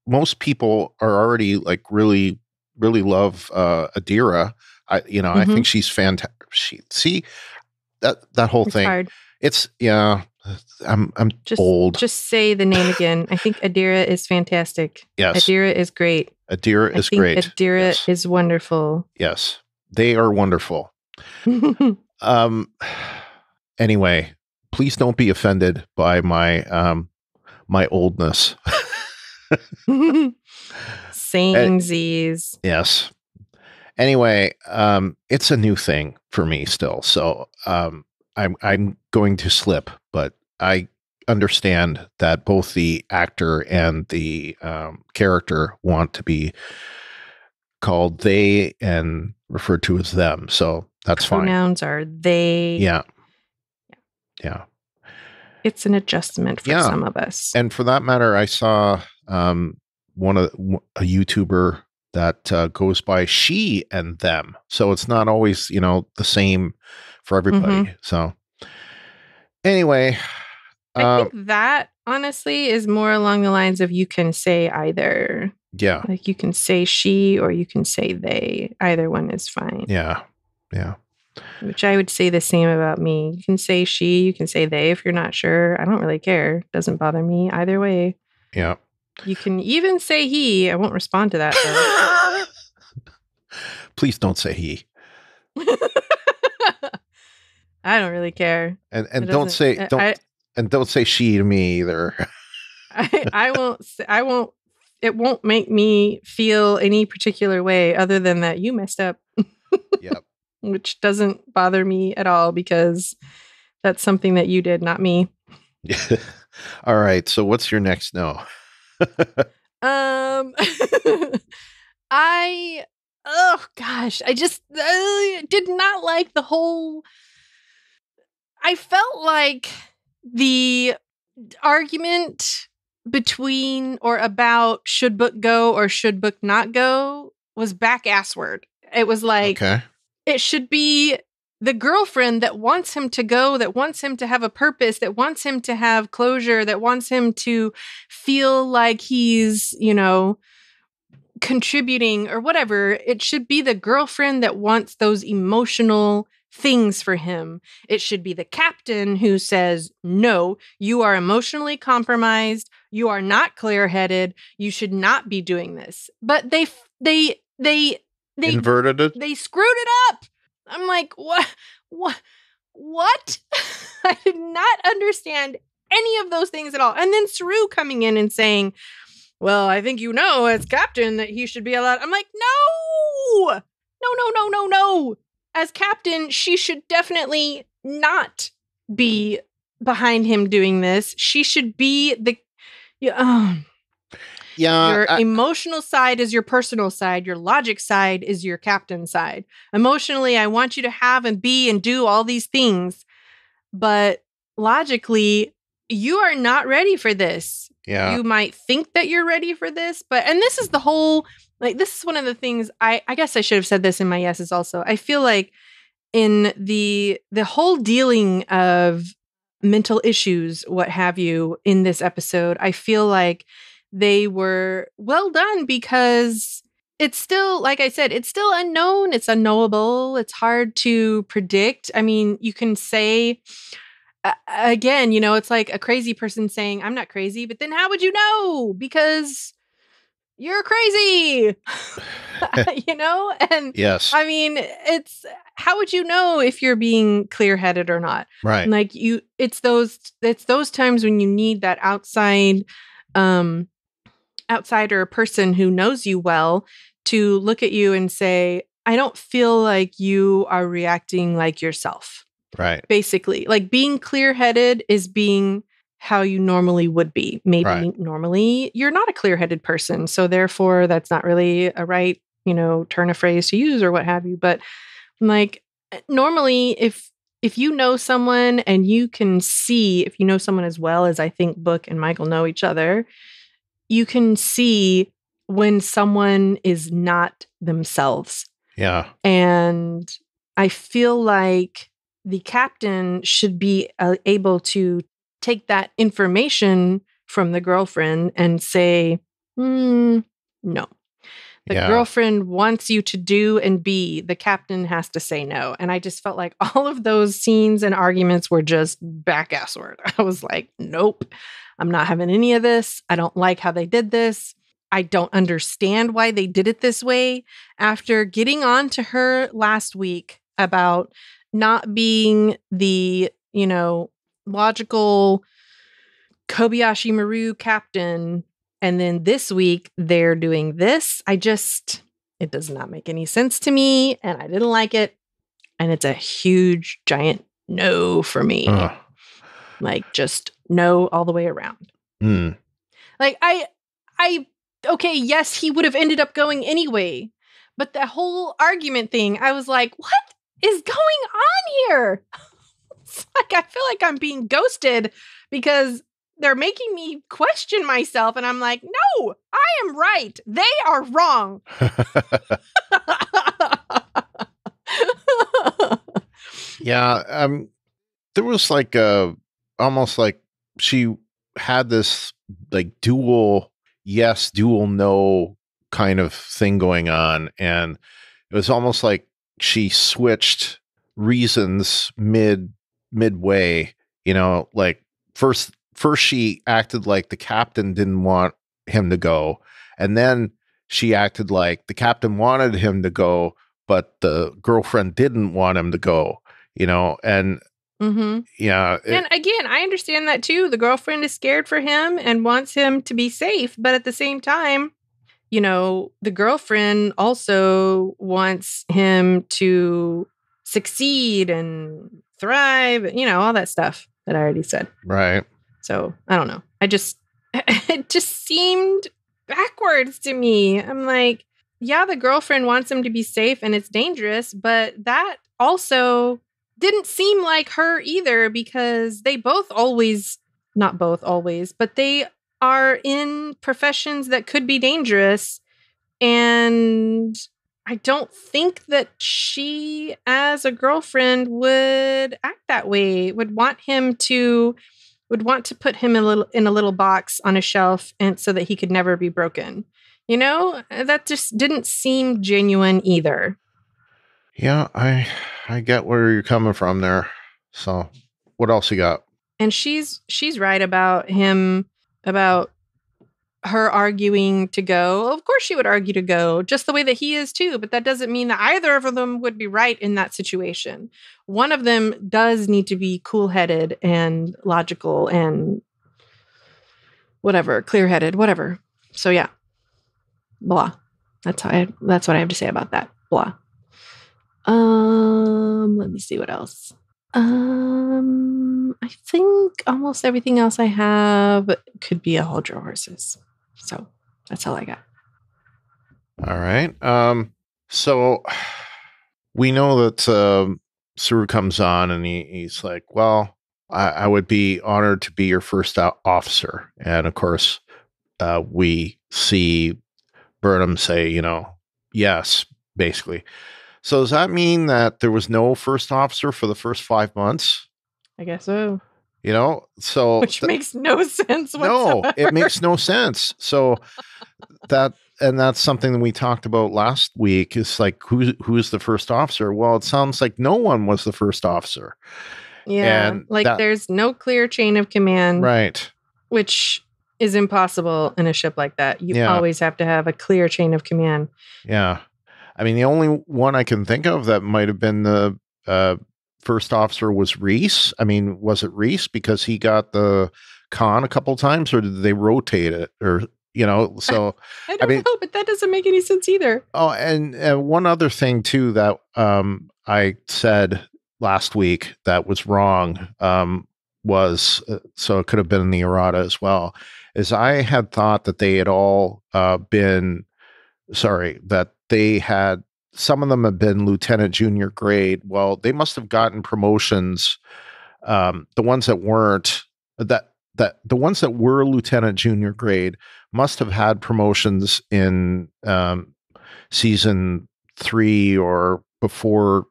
most people are already, like, really, really love Adira. I think she's fantastic. That whole thing. Hard. It's, yeah, I'm old. Just say the name again. I think Adira is fantastic. Yes. Adira is great. Adira is wonderful. Yes. They are wonderful. Anyway, please don't be offended by my my oldness. Same Z's. Yes. Anyway, it's a new thing for me still, so I'm going to slip, but I understand that both the actor and the character want to be called they and referred to as them, so that's fine. Pronouns are they. Yeah. Yeah. It's an adjustment for some of us. And for that matter, I saw a YouTuber that goes by she and them. So it's not always, you know, the same for everybody. So anyway. I think that honestly is more along the lines of, you can say either. Yeah. Like, you can say she or you can say they. Either one is fine. Yeah. Yeah. Which I would say the same about me. You can say she, you can say they if you're not sure. I don't really care. It doesn't bother me either way. Yeah. You can even say he. I won't respond to that. Please don't say he. I don't really care. And don't say she to me either. I won't. It won't make me feel any particular way other than that you messed up. Yep. Which doesn't bother me at all, because that's something that you did, not me. All right. So what's your next no? I oh gosh, I just did not like the whole. I felt like the argument between or about should book go or should book not go was back assward. It was like, okay. It should be the girlfriend that wants him to go, that wants him to have a purpose, that wants him to have closure, that wants him to feel like he's, you know, contributing or whatever. It should be the girlfriend that wants those emotional things for him. It should be the captain who says, no, you are emotionally compromised. You are not clear-headed. You should not be doing this. But they inverted it. They screwed it up. I'm like, what? I did not understand any of those things at all. And then Saru coming in and saying, well, I think, you know, as captain that he should be allowed. I'm like, no. As captain, she should definitely not be behind him doing this. She should be the... Your emotional side is your personal side. Your logic side is your captain side. Emotionally, I want you to have and be and do all these things. But logically, you are not ready for this. Yeah. You might think that you're ready for this, but... And this is the whole... Like, this is one of the things I guess I should have said this in my yeses also. I feel like in the whole dealing of mental issues, what have you, in this episode, I feel like they were well done because it's still, like I said, it's still unknown. It's unknowable. It's hard to predict. I mean, you can say... Again, you know, it's like a crazy person saying, I'm not crazy, but then how would you know? Because you're crazy, you know? And yes, I mean, it's, how would you know if you're being clear-headed or not? Right. Like you, it's those times when you need that outside, outsider person who knows you well to look at you and say, I don't feel like you are reacting like yourself. Right. Basically, like being clear-headed is being how you normally would be. Maybe Normally you're not a clear-headed person. So therefore that's not really a right, you know, turn of phrase to use or what have you. But like normally if you know someone and you can see, if you know someone as well as I think Book and Michael know each other, you can see when someone is not themselves. Yeah. And I feel like the captain should be able to take that information from the girlfriend and say, no. The girlfriend wants you to do and be. The captain has to say no. And I just felt like all of those scenes and arguments were just back-assward. I was like, nope, I'm not having any of this. I don't like how they did this. I don't understand why they did it this way. After getting on to her last week about... not being the, you know, logical Kobayashi Maru captain. And then this week they're doing this. It does not make any sense to me. And I didn't like it. And it's a huge, giant no for me. Like just no all the way around. Like okay, yes, he would have ended up going anyway. But the whole argument thing, I was like, what is going on here? It's like, I feel like I'm being ghosted because they're making me question myself. And I'm like, no, I am right. They are wrong. Yeah. There was like almost like she had this like dual yes, dual no kind of thing going on. And it was almost like she switched reasons midway, you know, like first she acted like the captain didn't want him to go. And then she acted like the captain wanted him to go, but the girlfriend didn't want him to go, you know, and yeah. And again, I understand that too. The girlfriend is scared for him and wants him to be safe. But at the same time, you know, the girlfriend also wants him to succeed and thrive, you know, all that stuff that I already said. Right. So I don't know. It just seemed backwards to me. I'm like, yeah, the girlfriend wants him to be safe and it's dangerous, but that also didn't seem like her either, because they both always, not both always, but they are in professions that could be dangerous. And I don't think that she, as a girlfriend, would act that way, would want to put him in a little box on a shelf, and so that he could never be broken. You know, that just didn't seem genuine either. Yeah, I get where you're coming from there. So what else you got? And she's right about her arguing to go. Of course she would argue to go, just the way that he is too. But that doesn't mean that either of them would be right in that situation. One of them does need to be cool-headed and logical and whatever, clear-headed, whatever. So yeah, blah. That's what I have to say about that. Blah. Let me see what else. I think almost everything else I have could be a Huldra horses. So that's all I got. All right. So we know that Saru comes on and he's like, well, I would be honored to be your first officer. And of course, we see Burnham say, you know, yes, basically. So does that mean that there was no first officer for the first 5 months? I guess so. You know, so. Which makes no sense whatsoever. No, it makes no sense. So that's something that we talked about last week. It's like, who's the first officer? Well, it sounds like no one was the first officer. Yeah. And like there's no clear chain of command. Right. Which is impossible in a ship like that. You always have to have a clear chain of command. Yeah. I mean, the only one I can think of that might have been the first officer was Reese. I mean, was it Reese because he got the con a couple times, or did they rotate it, or, you know, so. I don't know, but that doesn't make any sense either. Oh, and one other thing, too, that I said last week that was wrong so it could have been in the errata as well, is I had thought that they had all some of them have been lieutenant junior grade. Well, they must have gotten promotions. The ones that weren't, the ones that were lieutenant junior grade must have had promotions in season 3 or before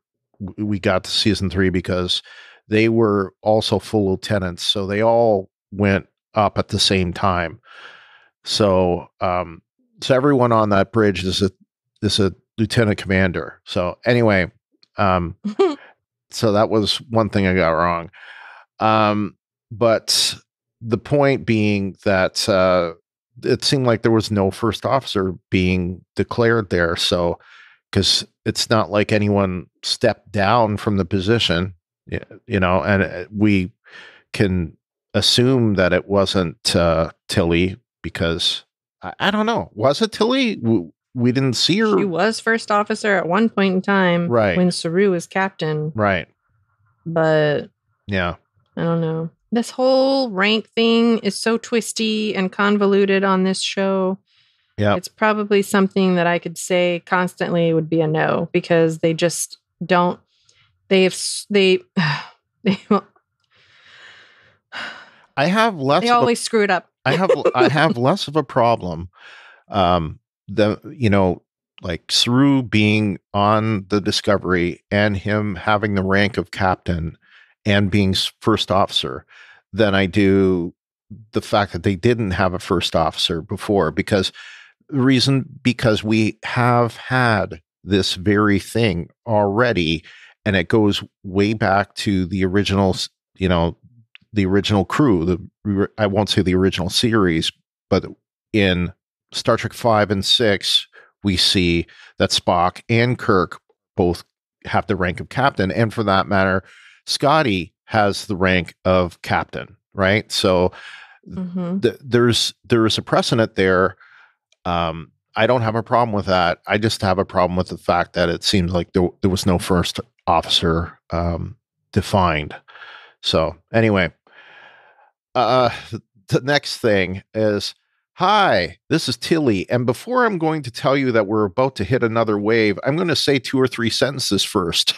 we got to season 3, because they were also full lieutenants. So they all went up at the same time. So, so everyone on that bridge is a lieutenant commander. So anyway, so that was one thing I got wrong. But the point being that it seemed like there was no first officer being declared there. So, because it's not like anyone stepped down from the position, you know, and we can assume that it wasn't Tilly, because I don't know. Was it Tilly? We didn't see her. She was first officer at one point in time, right? When Saru was captain, right? But yeah, I don't know. This whole rank thing is so twisty and convoluted on this show. Yeah, it's probably something that I could say constantly would be a no, because they just don't. They always screw it up. I have less of a problem. You know, like Saru being on the Discovery and him having the rank of captain and being first officer than I do the fact that they didn't have a first officer before, because we have had this very thing already, and it goes way back to the original, you know, the original crew, I won't say the original series, but in Star Trek 5 and 6, we see that Spock and Kirk both have the rank of captain. And for that matter, Scotty has the rank of captain, right? So there's a precedent there. I don't have a problem with that. I just have a problem with the fact that it seems like there was no first officer defined. So anyway, the next thing is Hi, this is Tilly, and before I'm going to tell you that we're about to hit another wave, I'm going to say 2 or 3 sentences first.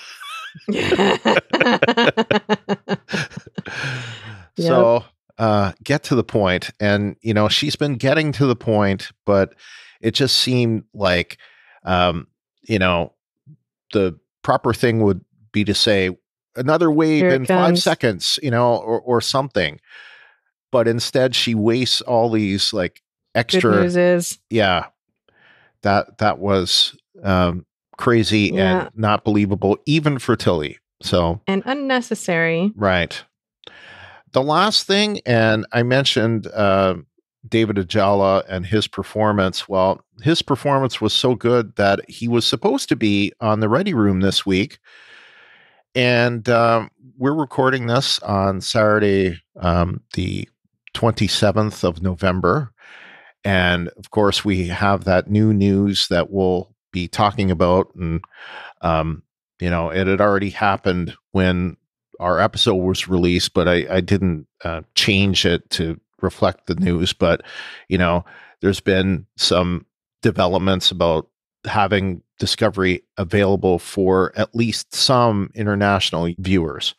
So get to the point. And, you know, she's been getting to the point, but it just seemed like, you know, the proper thing would be to say another wave in 5 seconds, you know, or something. But instead she wastes all these like extra. Good news is, yeah, that was crazy, yeah, and not believable even for Tilly. So, and unnecessary. Right. The last thing, and I mentioned David Ajala and his performance. Well, his performance was so good that he was supposed to be on the Ready Room this week. And we're recording this on Saturday, the 27th of November. And of course, we have that new news that we'll be talking about. And, you know, it had already happened when our episode was released, but I didn't change it to reflect the news. But, you know, there's been some developments about having Discovery available for at least some international viewers.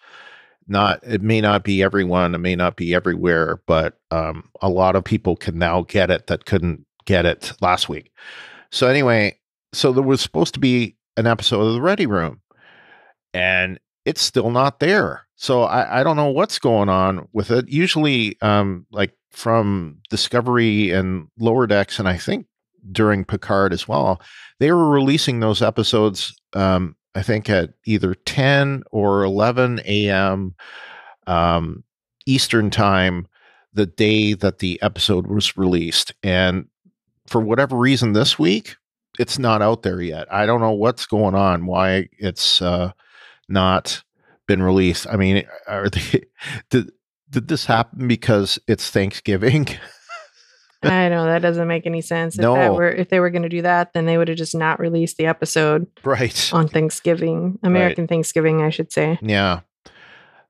It may not be everyone, it may not be everywhere, but a lot of people can now get it that couldn't get it last week. So anyway, so there was supposed to be an episode of The Ready Room, and it's still not there. So I don't know what's going on with it. Usually like from Discovery and Lower Decks, and I think during Picard as well, they were releasing those episodes, I think at either 10 or 11 a.m. Eastern time, the day that the episode was released. And for whatever reason this week, it's not out there yet. I don't know what's going on, why it's not been released. I mean, did this happen because it's Thanksgiving? I know that doesn't make any sense. No. If they were going to do that, then they would have just not released the episode right on Thanksgiving, American right. Thanksgiving, I should say. Yeah.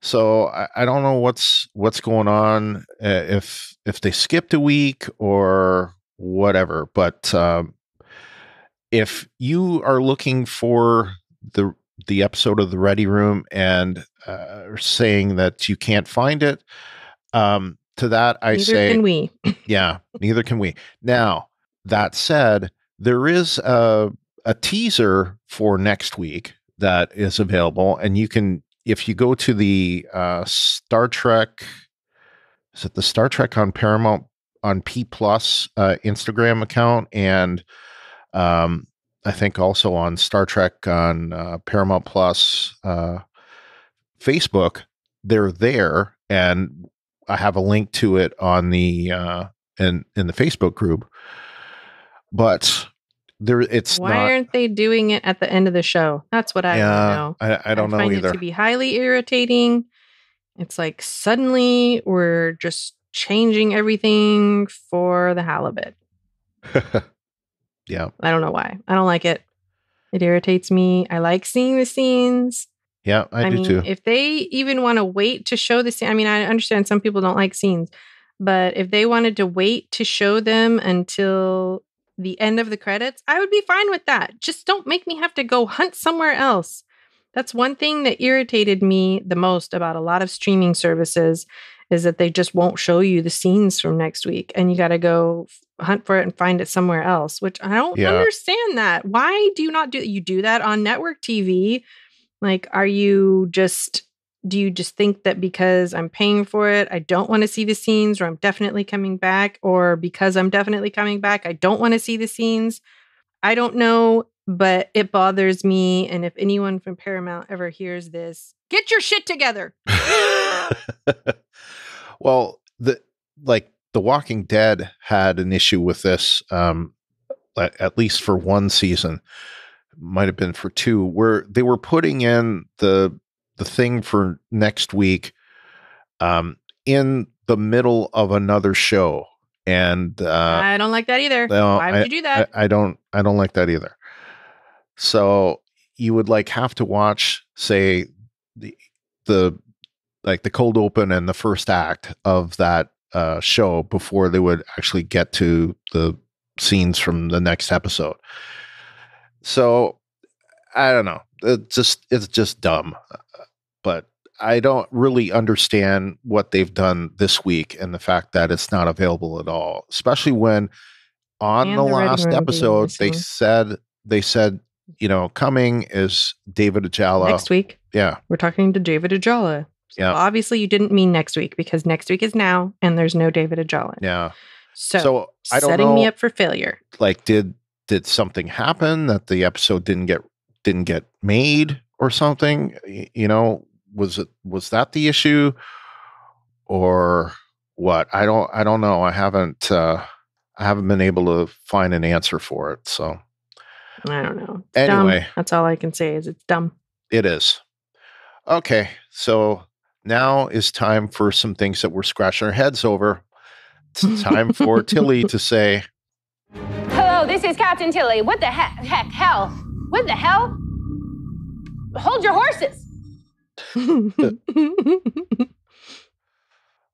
So I don't know what's going on, if they skipped a week or whatever. But if you are looking for the episode of The Ready Room and are saying that you can't find it, to that, I say, neither can we. Yeah, neither can we. Now, that said, there is a teaser for next week that is available. And you can, if you go to the Star Trek, is it the Star Trek on Paramount on P+ Instagram account? And I think also on Star Trek on Paramount Plus Facebook, they're there. And I have a link to it on the in the Facebook group, but there it's why aren't they doing it at the end of the show? That's what I don't know. I don't know find either. It to be highly irritating. It's like suddenly we're just changing everything for the halibut. Yeah, I don't know why. I don't like it. It irritates me. I like seeing the scenes. Yeah, I do mean, too. If they even want to wait to show the scene, I mean, I understand some people don't like scenes, but if they wanted to wait to show them until the end of the credits, I would be fine with that. Just don't make me have to go hunt somewhere else. That's one thing that irritated me the most about a lot of streaming services is that they just won't show you the scenes from next week, and you got to go hunt for it and find it somewhere else, which I don't understand that. Why do you not do that? You do that on network TV. Like, do you just think that because I'm paying for it, I don't want to see the scenes, or I'm definitely coming back, or because I'm definitely coming back, I don't want to see the scenes? I don't know, but it bothers me. And if anyone from Paramount ever hears this, get your shit together. Well, The Walking Dead had an issue with this, at least for one season. Might have been for 2, where they were putting in the thing for next week in the middle of another show, and I don't like that either. No, why would you do that? I don't like that either. So you would like have to watch, say, the cold open and the first act of that show before they would actually get to the scenes from the next episode. So I don't know. It's just dumb. But I don't really understand what they've done this week and the fact that it's not available at all, especially when on the last episode they said, you know, coming is David Ajala next week. Yeah. We're talking to David Ajala. So yeah. Obviously you didn't mean next week, because next week is now and there's no David Ajala. Yeah. So I don't know, setting me up for failure. Like did something happen that the episode didn't get made or something, you know? Was that the issue or what? I don't know. I haven't been able to find an answer for it. So I don't know. It's anyway, dumb. That's all I can say is it's dumb. It is. Okay. So now is time for some things that we're scratching our heads over. It's time for Tilly to say, hello, this is Captain Tilly. What the heck, hell? What the hell? Hold your horses. All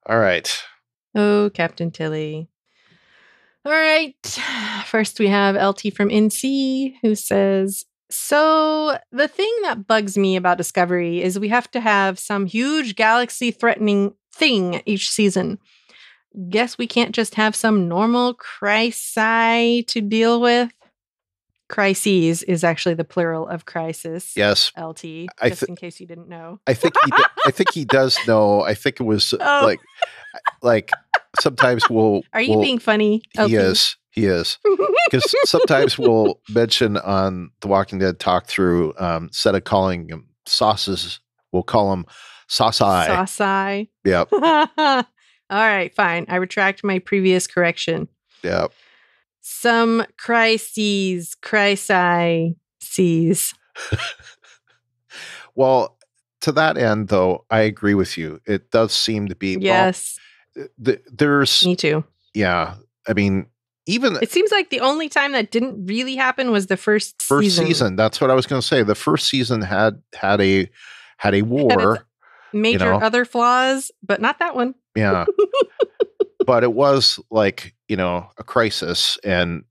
right. Oh, Captain Tilly. All right. First, we have LT from NC who says, so the thing that bugs me about Discovery is we have to have some huge galaxy-threatening thing each season. Guess we can't just have some normal crisis to deal with. Crises is actually the plural of crisis. Yes, LT. Just in case you didn't know, I think he does know. I think it was like sometimes we'll. Are you being funny? He is. Because sometimes we'll mention on The Walking Dead talk through instead of calling him sauces, we'll call him sauce-eye. Sauce-eye. Yep. All right, fine. I retract my previous correction. Yep. Some crises. Well, to that end, though, I agree with you. It does seem to be. Yes. Well, there's. Me too. Yeah. I mean, even. It seems like the only time that didn't really happen was the first season. That's what I was going to say. The first season had a war. Had its major other flaws, but not that one. Yeah. But it was like, you know, a crisis and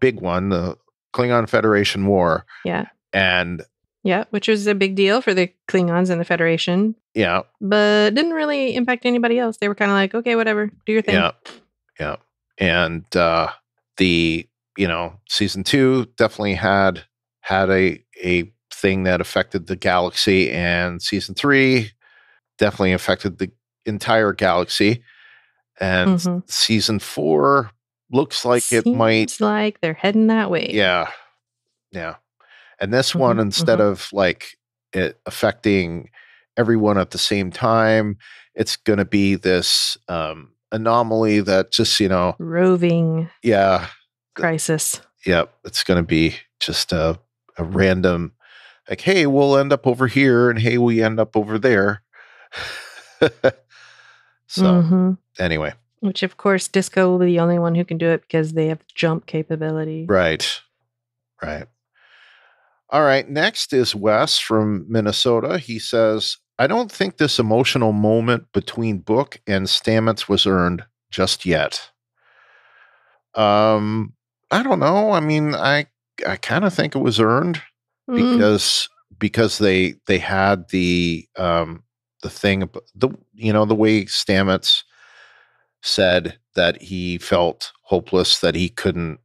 big one, the Klingon Federation War. Yeah. And. Yeah, which was a big deal for the Klingons and the Federation. Yeah. But didn't really impact anybody else. They were kind of like, okay, whatever, do your thing. Yeah. Yeah. And season 2 definitely had a thing that affected the galaxy, and season 3 definitely affected the entire galaxy. And season 4 looks like it might. It's like they're heading that way. Yeah. Yeah. And this one, instead of like it affecting everyone at the same time, it's going to be this anomaly that just, you know. Roving. Yeah. Crisis. Yep. Yeah, it's going to be just a random, like, hey, we'll end up over here and hey, we end up over there. So anyway, which of course Disco will be the only one who can do it because they have jump capability. Right. All right. Next is Wes from Minnesota. He says, I don't think this emotional moment between Book and Stamets was earned just yet. I don't know. I mean, I kind of think it was earned because they had the thing, the way Stamets said that he felt hopeless, that he couldn't,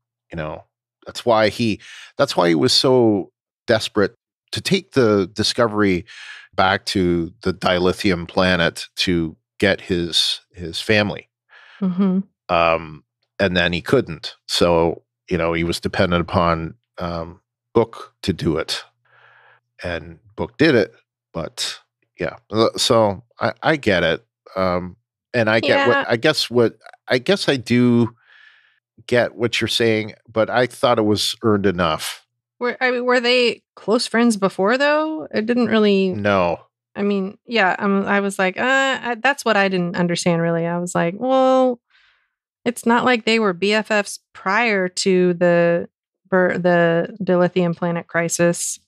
that's why he was so desperate to take the Discovery back to the dilithium planet to get his family. And then he couldn't. So, he was dependent upon Book to do it, and Book did it, but yeah. So I get it. And I get I guess I do get what you're saying, but I thought it was earned enough. Were they close friends before though? It didn't really. No. I mean, yeah, I was like, that's what I didn't understand really. I was like, well, it's not like they were BFFs prior to the dilithium planet crisis.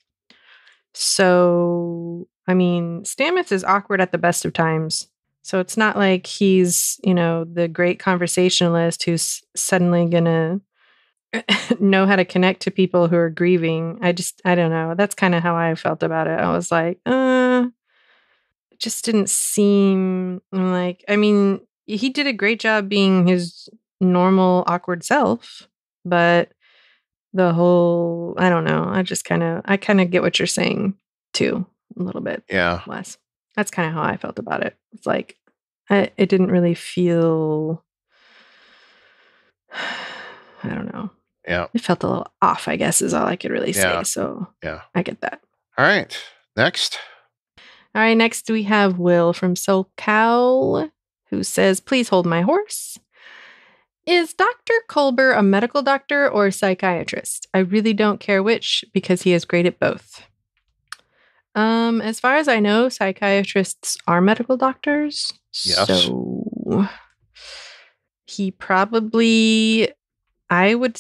So, I mean, Stamets is awkward at the best of times. So it's not like he's, you know, the great conversationalist who's suddenly going to know how to connect to people who are grieving. I don't know. That's kind of how I felt about it. I was like, it just didn't seem like, I mean, he did a great job being his normal, awkward self, but the whole, I don't know. I kind of get what you're saying too, a little bit. Yeah. Less. That's kind of how I felt about it. It's like, it didn't really feel, I don't know. Yeah. It felt a little off, I guess, is all I could really say. So yeah, I get that. All right. Next. All right. Next, we have Will from SoCal, who says, please hold my horse. Is Dr. Culber a medical doctor or a psychiatrist? I really don't care which, because he is great at both. As far as I know, psychiatrists are medical doctors. Yes. So he probably, I would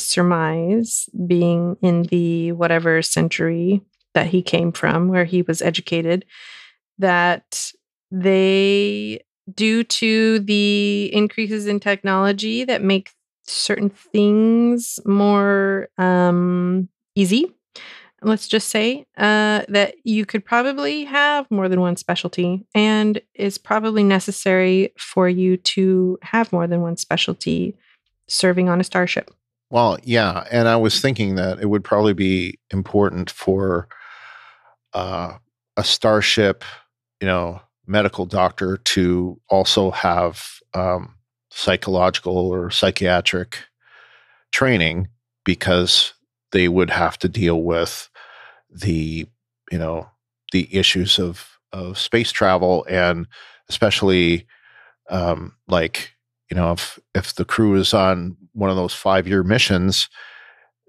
surmise, being in the whatever century that he came from, where he was educated, that they, due to the increases in technology that make certain things more easy, let's just say, that you could probably have more than one specialty, and it's probably necessary for you to have more than one specialty serving on a starship. Well, yeah. And I was thinking that it would probably be important for a starship, you know, medical doctor to also have psychological or psychiatric training, because they would have to deal with the, you know, the issues of space travel, and especially like, you know, if the crew is on one of those 5-year missions,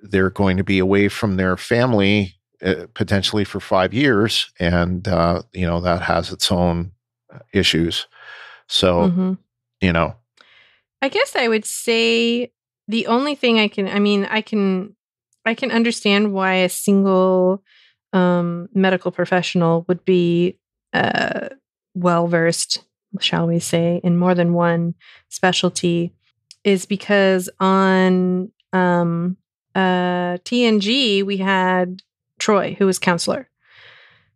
they're going to be away from their family potentially for 5 years. And, you know, that has its own issues. So, you know, I guess I would say the only thing I can understand why a single medical professional would be well-versed, shall we say, in more than one specialty, is because on TNG, we had Troy, who was counselor,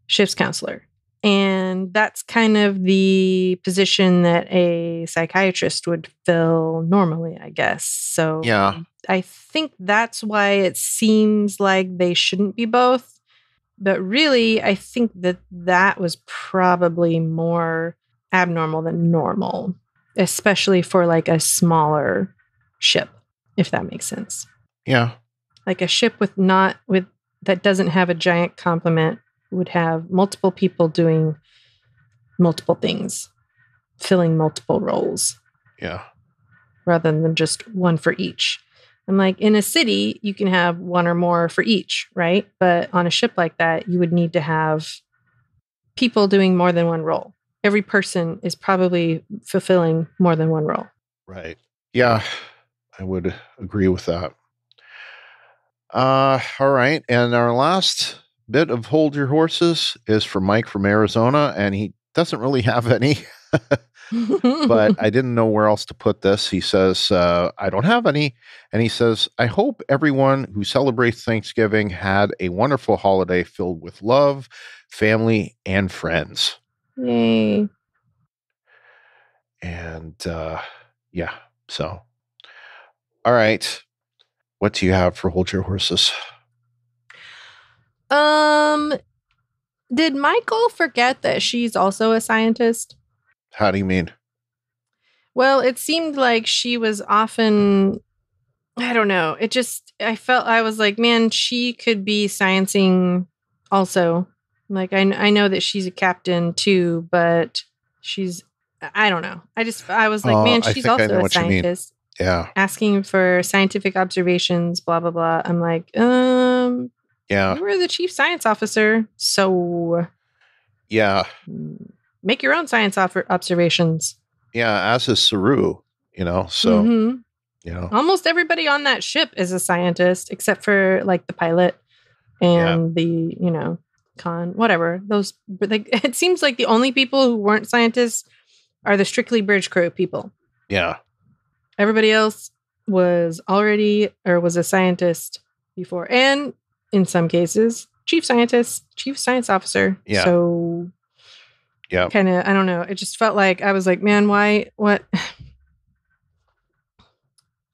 ship's counselor. And that's kind of the position that a psychiatrist would fill normally, I guess. So yeah. I think that's why it seems like they shouldn't be both. But really, I think that was probably more abnormal than normal, especially for like a smaller ship, if that makes sense. Yeah. Like a ship that doesn't have a giant complement would have multiple people doing multiple things, filling multiple roles. Yeah. Rather than just one for each. And like in a city, you can have one or more for each, right? But on a ship like that, you would need to have people doing more than one role. Every person is probably fulfilling more than one role. Right. Yeah, I would agree with that. All right. And our last bit of Hold Your Horses is for Mike from Arizona, and he doesn't really have any, but I didn't know where else to put this. He says, I don't have any. And he says, I hope everyone who celebrates Thanksgiving had a wonderful holiday filled with love, family, and friends. Yay. And yeah, so. All right. What do you have for Hold Your Horses? Did Michael forget that she's also a scientist? How do you mean? Well, it seemed like she was often, I don't know. I was like, man, she could be sciencing also. Like, I know that she's a captain too, but she's, I don't know. I was like, man, she's also a scientist. Yeah. Asking for scientific observations, blah, blah, blah. I'm like, yeah, you were the chief science officer, so yeah, make your own science observations. Yeah, as is Saru, you know. So you know, almost everybody on that ship is a scientist, except for like the pilot and the, you know, con, whatever. Those, like, it seems like the only people who weren't scientists are the Strictly Bridge crew people. Yeah. Everybody else was already, or was a scientist before. And in some cases, chief scientist, chief science officer. Yeah. So yeah, kind of, I don't know. It just felt like, I was like, man, why, what?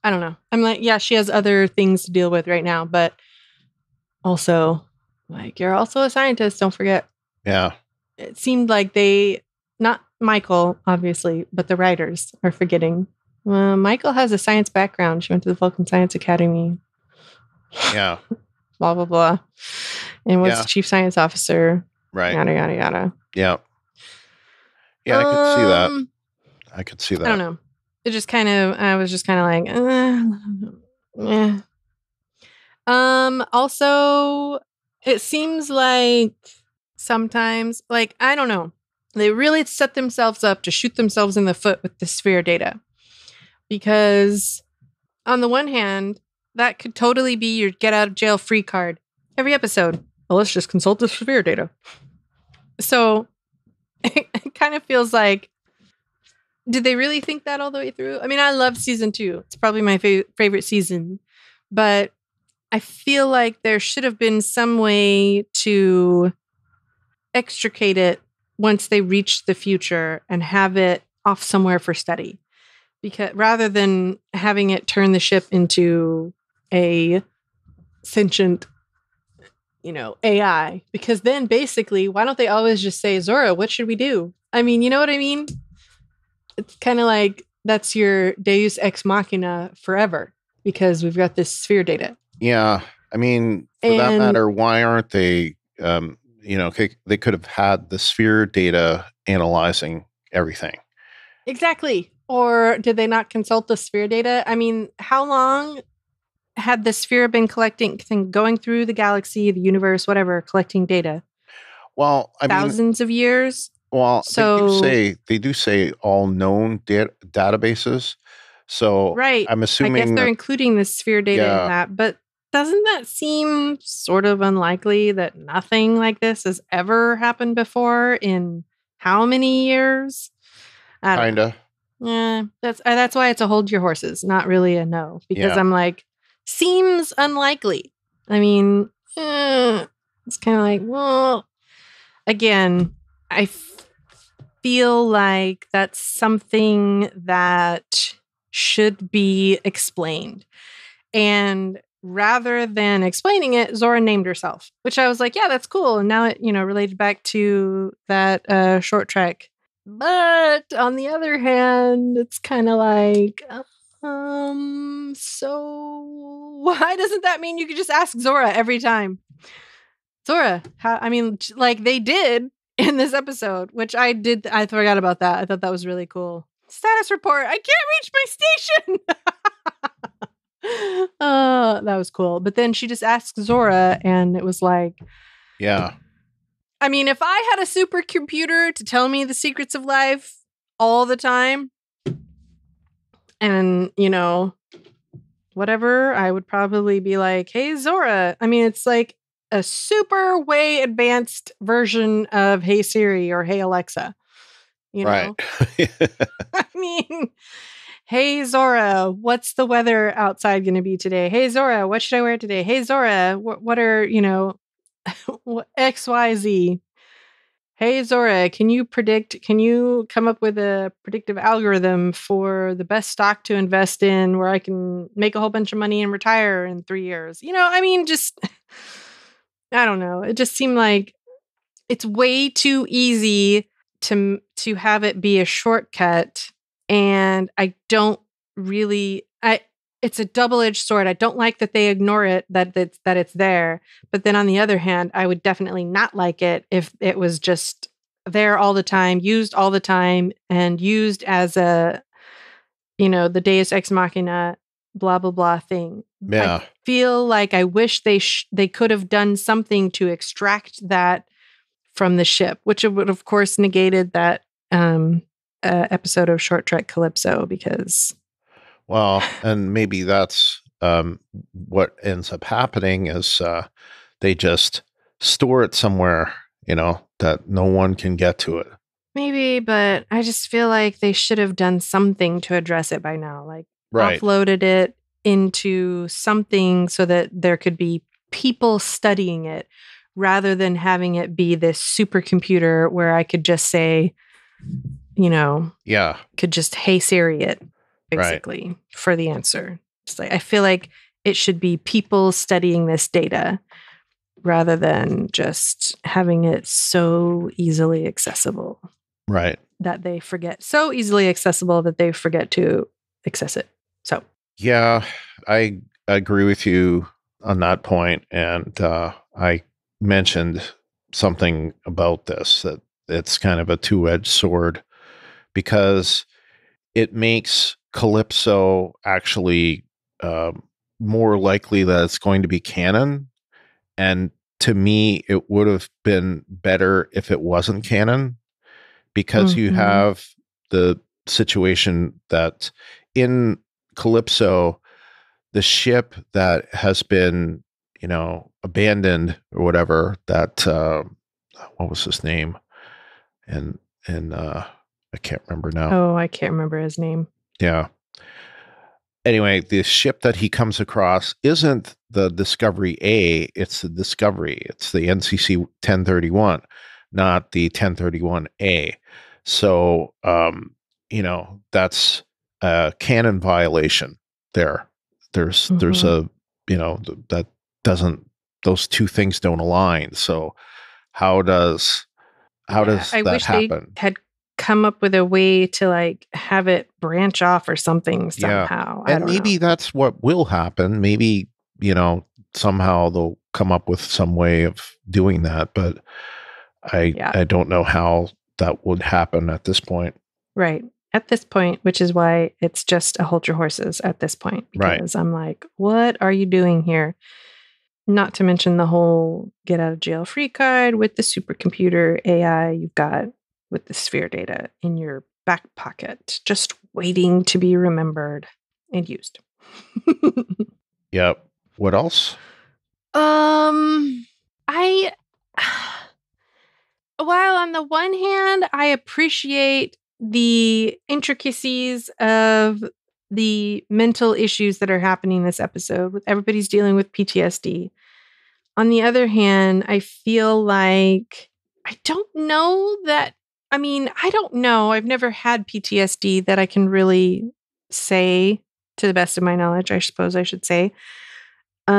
I don't know. I'm like, yeah, she has other things to deal with right now, but also like, you're also a scientist. Don't forget. Yeah. It seemed like they, not Michael, obviously, but the writers are forgetting. Michael has a science background. She went to the Vulcan Science Academy. Yeah. Blah, blah, blah. And was chief science officer. Right. Yada, yada, yada. Yeah. Yeah, I could see that. I don't know. It just kind of, I was just kind of like, yeah. Also, it seems like sometimes, like, I don't know. They really set themselves up to shoot themselves in the foot with the sphere data. Because on the one hand, that could totally be your get out of jail free card every episode. Well, let's just consult the sphere data. So it kind of feels like, did they really think that all the way through? I mean, I love season 2. It's probably my favorite season. But I feel like there should have been some way to extricate it once they reached the future and have it off somewhere for study. Because rather than having it turn the ship into a sentient, you know, AI, because then basically, why don't they always just say, Zora, what should we do? I mean, you know what I mean? It's kind of like that's your Deus Ex Machina forever because we've got this sphere data. Yeah. I mean, for that matter, why aren't they, you know, they could have had the sphere data analyzing everything. Exactly. Or did they not consult the sphere data? I mean, how long had the sphere been collecting, going through the galaxy, the universe, whatever, collecting data? Well, I mean, thousands of years. Well, so they do say all known databases. So right. I'm assuming I guess they're including the sphere data in that. But doesn't that seem sort of unlikely that nothing like this has ever happened before in how many years? Kinda. Yeah, that's why it's a hold your horses, not really a no, because I'm like, seems unlikely. I mean, it's kind of like, well, again, I feel like that's something that should be explained. And rather than explaining it, Zora named herself, which I was like, yeah, that's cool. And now it, you know, related back to that short track. But on the other hand, it's kind of like, so why doesn't that mean you could just ask Zora every time? Zora, like they did in this episode, which I did. I forgot about that. I thought that was really cool. Status report. I can't reach my station. That was cool. But then she just asked Zora and it was like, yeah. I mean, if I had a supercomputer to tell me the secrets of life all the time and, you know, whatever, I would probably be like, hey, Zora. I mean, it's like a super way advanced version of hey, Siri or hey, Alexa. You know? Right. I mean, hey, Zora, what's the weather outside going to be today? Hey, Zora, what should I wear today? Hey, Zora, what are, you know, XYZ. Hey, Zora, can you come up with a predictive algorithm for the best stock to invest in where I can make a whole bunch of money and retire in 3 years? You know, I mean, just, I don't know. It just seemed like it's way too easy to have it be a shortcut. And I don't really, it's a double-edged sword. I don't like that they ignore it, that it's there. But then on the other hand, I would definitely not like it if it was just there all the time, used all the time, and used as a, you know, the Deus Ex Machina, blah, blah, blah thing. Yeah. I feel like I wish they could have done something to extract that from the ship, which would, of course, negated that episode of Short Trek Calypso because... Well, and maybe that's what ends up happening is they just store it somewhere, you know, that no one can get to it. Maybe, but I just feel like they should have done something to address it by now. Like, right. Offloaded it into something so that there could be people studying it rather than having it be this supercomputer where I could just say, you know, yeah, could just, hey, Siri it, basically, right, for the answer. Just like, I feel like it should be people studying this data rather than just having it so easily accessible. Right. That they forget. So easily accessible that they forget to access it. So. Yeah, I agree with you on that point. And I mentioned something about this, that it's kind of a two-edged sword because it makes Calypso actually more likely that it's going to be canon. And to me, it would have been better if it wasn't canon, because you have the situation that in Calypso, the ship that has been, you know, abandoned or whatever, that what was his name? And I can't remember now. Oh, I can't remember his name. Yeah. Anyway, the ship that he comes across isn't the Discovery A, it's the Discovery. It's the NCC 1031, not the 1031A. So, you know, that's a canon violation there. There's a, you know, that doesn't, those two things don't align. So how does that happen? I wish they had come up with a way to like have it branch off or something somehow. Yeah. And I don't know. That's what will happen. Maybe, you know, somehow they'll come up with some way of doing that, but I don't know how that would happen at this point. Right. At this point, which is why it's just a hold your horses at this point. Because I'm like, what are you doing here? Not to mention the whole get out of jail free card with the supercomputer AI you've got with the sphere data in your back pocket, just waiting to be remembered and used. Yep. What else? While on the one hand, I appreciate the intricacies of the mental issues that are happening this episode with everybody's dealing with PTSD. On the other hand, I feel like I don't know that. I mean, I don't know. I've never had PTSD that I can really say, to the best of my knowledge, I suppose I should say. So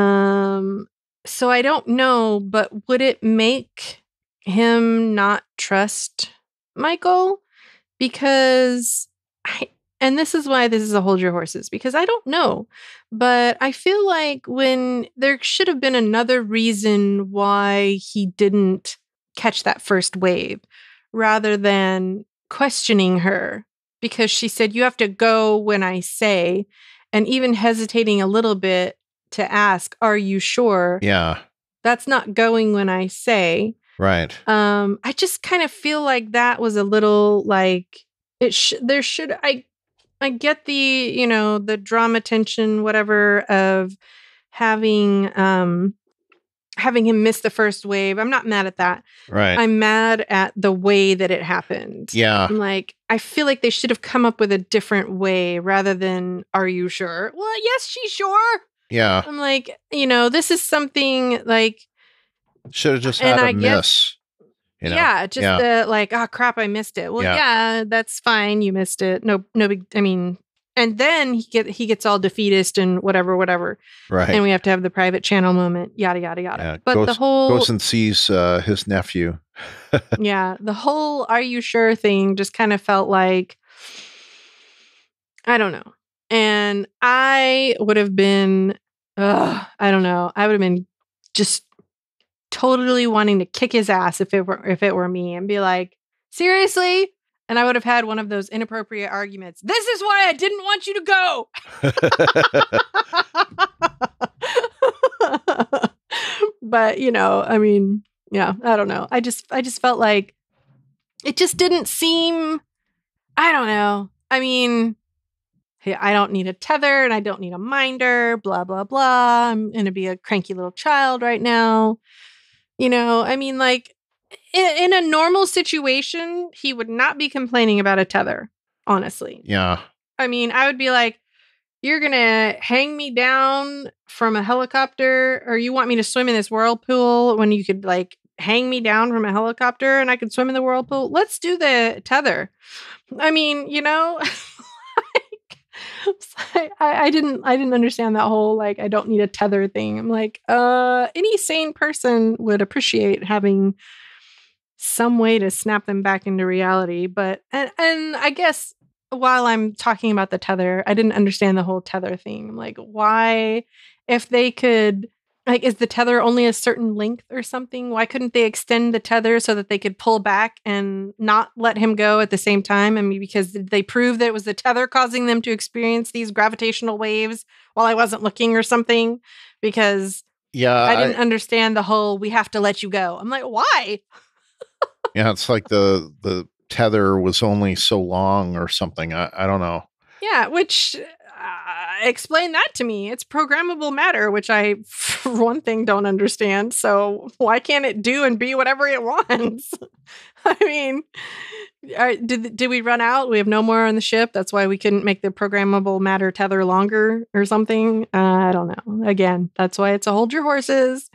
I don't know, but would it make him not trust Michael? Because and this is why this is a hold your horses, because I don't know, but I feel like when there should have been another reason why he didn't catch that first wave rather than questioning her, because she said, you have to go when I say, and even hesitating a little bit to ask, are you sure? Yeah. That's not going when I say. Right. I just kind of feel like that was a little like it. I get the, you know, the drama tension, whatever, of having him miss the first wave. I'm not mad at that. Right. I'm mad at the way that it happened. Yeah. I'm like, I feel like they should have come up with a different way rather than, are you sure? Well, yes, she's sure. Yeah. I'm like, you know, this is something like. Should have just had a miss. You know? Yeah, just like, oh, crap, I missed it. Well, yeah, that's fine. You missed it. No big, I mean, and then he gets all defeatist and whatever. Right. And we have to have the private channel moment, yada, yada, yada. Yeah, but goes and sees his nephew. Yeah, the whole are you sure thing just kind of felt like, I don't know. And I would have been, I don't know. I would have been just totally wanting to kick his ass if it were me and be like, seriously? And I would have had one of those inappropriate arguments. This is why I didn't want you to go. But, you know, I mean, yeah, I don't know. I just felt like it just didn't seem, I don't know. I mean, hey, I don't need a tether and I don't need a minder, blah, blah, blah. I'm going to be a cranky little child right now. You know, I mean, like, in a normal situation, he would not be complaining about a tether, honestly. Yeah. I mean, I would be like, you're going to hang me down from a helicopter, or you want me to swim in this whirlpool when you could, like, hang me down from a helicopter and I could swim in the whirlpool. Let's do the tether. I mean, you know, like, I didn't understand that whole, like, I don't need a tether thing. I'm like, any sane person would appreciate having some way to snap them back into reality. But, and I guess while I'm talking about the tether, I didn't understand the whole tether thing. Like, why, if they could, like, is the tether only a certain length or something? Why couldn't they extend the tether so that they could pull back and not let him go at the same time? I mean, because they proved that it was the tether causing them to experience these gravitational waves while I wasn't looking or something? Because I didn't understand the whole, we have to let you go. I'm like, why? Yeah, it's like the tether was only so long or something. I don't know. Yeah, which... explain that to me. It's programmable matter, which I, for one thing, don't understand. So why can't it do and be whatever it wants? I mean, did we run out? We have no more on the ship. That's why we couldn't make the programmable matter tether longer or something. I don't know. Again, that's why it's a hold your horses.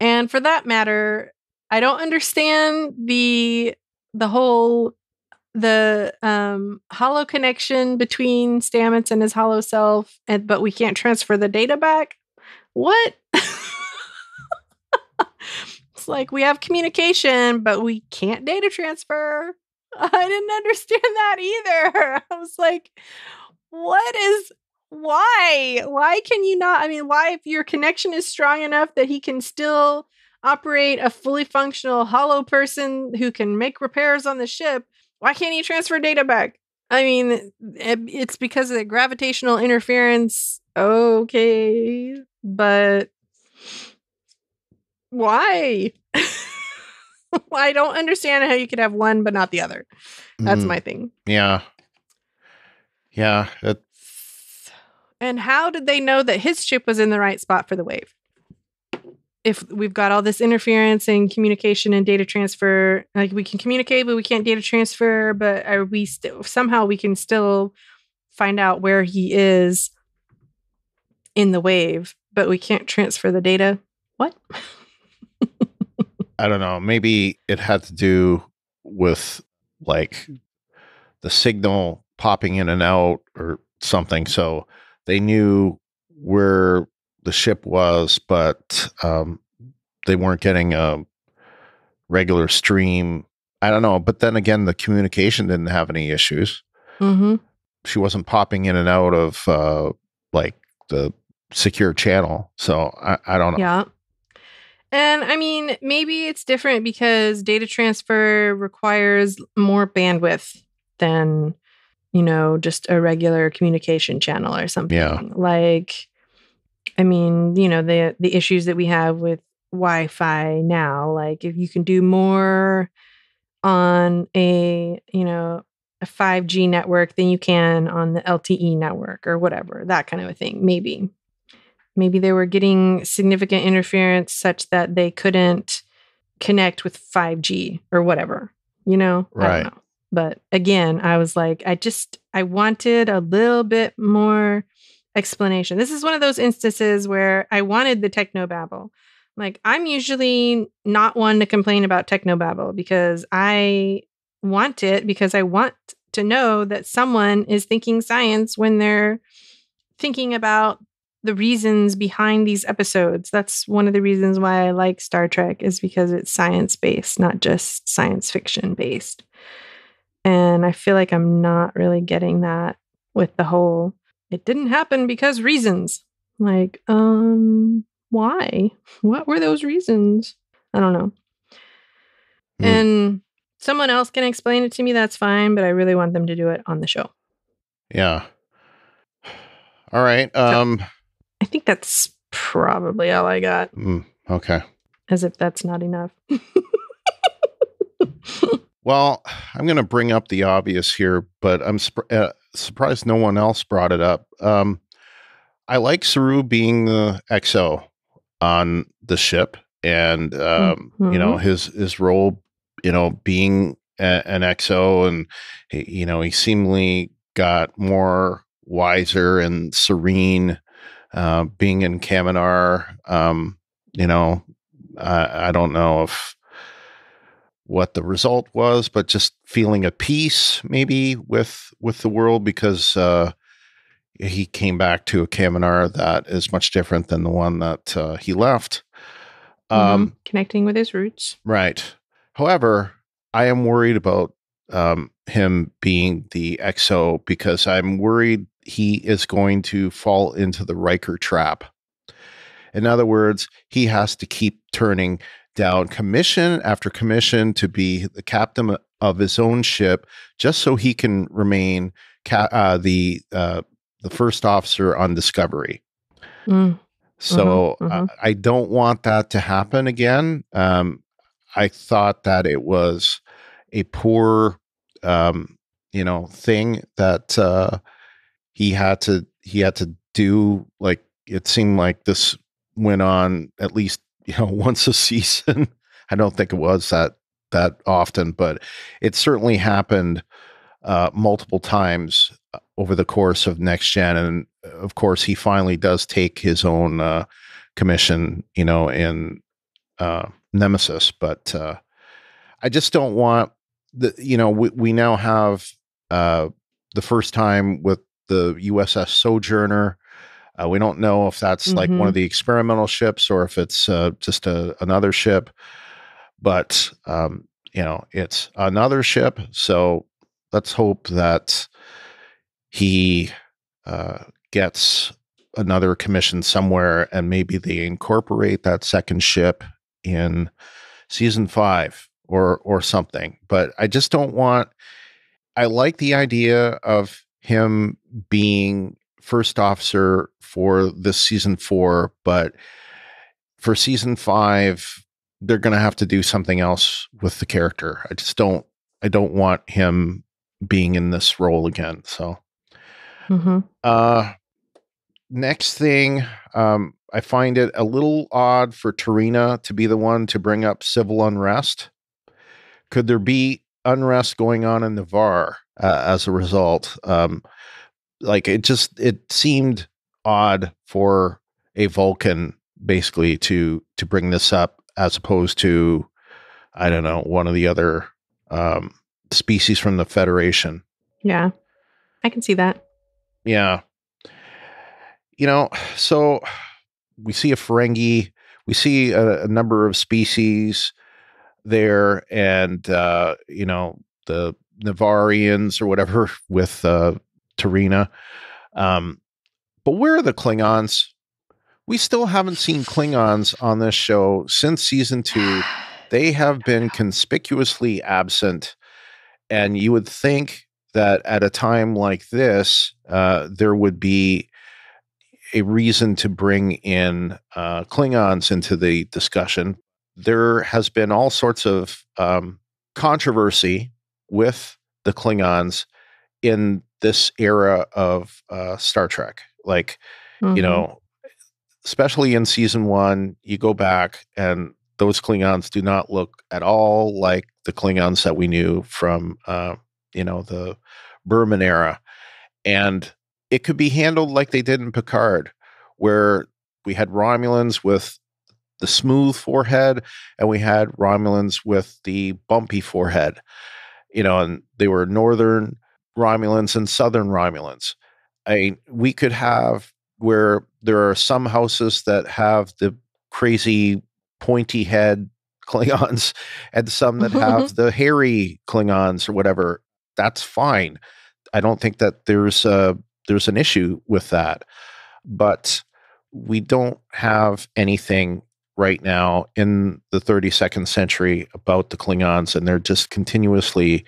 And for that matter, I don't understand the whole... the hollow connection between Stamets and his hollow self, but we can't transfer the data back. What? It's like we have communication, but we can't data transfer. I didn't understand that either. I was like, why? Why can you not? I mean, why, if your connection is strong enough that he can still operate a fully functional hollow person who can make repairs on the ship, why can't he transfer data back? I mean, it's because of the gravitational interference. Okay, but why? I don't understand how you could have one but not the other. That's my thing. Yeah. Yeah. And how did they know that his ship was in the right spot for the wave? If we've got all this interference in communication and data transfer, like we can communicate, but we can't data transfer, but are we still somehow we can still find out where he is in the wave, but we can't transfer the data. What? I don't know. Maybe it had to do with like the signal popping in and out or something. So they knew where the ship was, but they weren't getting a regular stream. I don't know. But then again, the communication didn't have any issues. Mm-hmm. She wasn't popping in and out of like the secure channel. So I don't know. Yeah. And I mean, maybe it's different because data transfer requires more bandwidth than, you know, just a regular communication channel or something. Yeah. Like, I mean, you know, the issues that we have with Wi-Fi now, like if you can do more on a, you know, a 5G network than you can on the LTE network or whatever, that kind of a thing. Maybe they were getting significant interference such that they couldn't connect with 5G or whatever, you know? Right. I don't know. But again, I was like, I wanted a little bit more explanation. This is one of those instances where I wanted the technobabble. Like, I'm usually not one to complain about technobabble because I want it, because I want to know that someone is thinking science when they're thinking about the reasons behind these episodes. That's one of the reasons why I like Star Trek, is because it's science-based, not just science fiction-based. And I feel like I'm not really getting that with the whole it didn't happen because reasons. Like, why? What were those reasons? I don't know. And someone else can explain it to me. That's fine. But I really want them to do it on the show. Yeah. All right. So, I think that's probably all I got. Okay. As if that's not enough. Well, I'm going to bring up the obvious here, but I'm surprised no one else brought it up. I like Saru being the XO on the ship. and you know, his role, you know, being an XO, and you know, he seemingly got more wiser and serene being in Kaminar. You know, I don't know if what the result was, but just feeling a peace maybe with the world, because he came back to a Kaminar that is much different than the one that he left. Connecting with his roots. Right. However, I am worried about him being the XO, because I'm worried he is going to fall into the Riker trap. In other words, he has to keep turning down commission after commission to be the captain of his own ship, just so he can remain the first officer on Discovery. So I don't want that to happen again. I thought that it was a poor, you know, thing that he had to do. Like, it seemed like this went on at least, you know, once a season. I don't think it was that often, but it certainly happened multiple times over the course of Next Gen. And of course, he finally does take his own commission, you know, in Nemesis. But I just don't want the, you know, we now have the first time with the USS Sojourner. We don't know if that's like one of the experimental ships or if it's just another ship, but you know, it's another ship. So let's hope that he gets another commission somewhere, and maybe they incorporate that second ship in season 5 or something. But I just don't want, I like the idea of him being first officer for this season 4, but for season 5, they're going to have to do something else with the character. I just don't, want him being in this role again. So, next thing, I find it a little odd for Tarina to be the one to bring up civil unrest. Could there be unrest going on in Navarre as a result? Like, it seemed odd for a Vulcan basically to bring this up, as opposed to, I don't know, one of the other species from the Federation. Yeah, I can see that. Yeah. You know, so we see a Ferengi, we see a number of species there, and, you know, the Navarians or whatever with, Tarina. But where are the Klingons? We still haven't seen Klingons on this show since season 2. They have been conspicuously absent. And you would think that at a time like this, there would be a reason to bring in Klingons into the discussion. There has been all sorts of controversy with the Klingons in this era of Star Trek, like, you know, especially in season 1, you go back and those Klingons do not look at all like the Klingons that we knew from, you know, the Burnham era. And it could be handled like they did in Picard, where we had Romulans with the smooth forehead and we had Romulans with the bumpy forehead, you know, and they were northern Romulans and southern Romulans. We could have where there are some houses that have the crazy pointy head Klingons and some that have the hairy Klingons or whatever. That's fine. I don't think that there's an issue with that, but we don't have anything right now in the 32nd century about the Klingons, and they're just continuously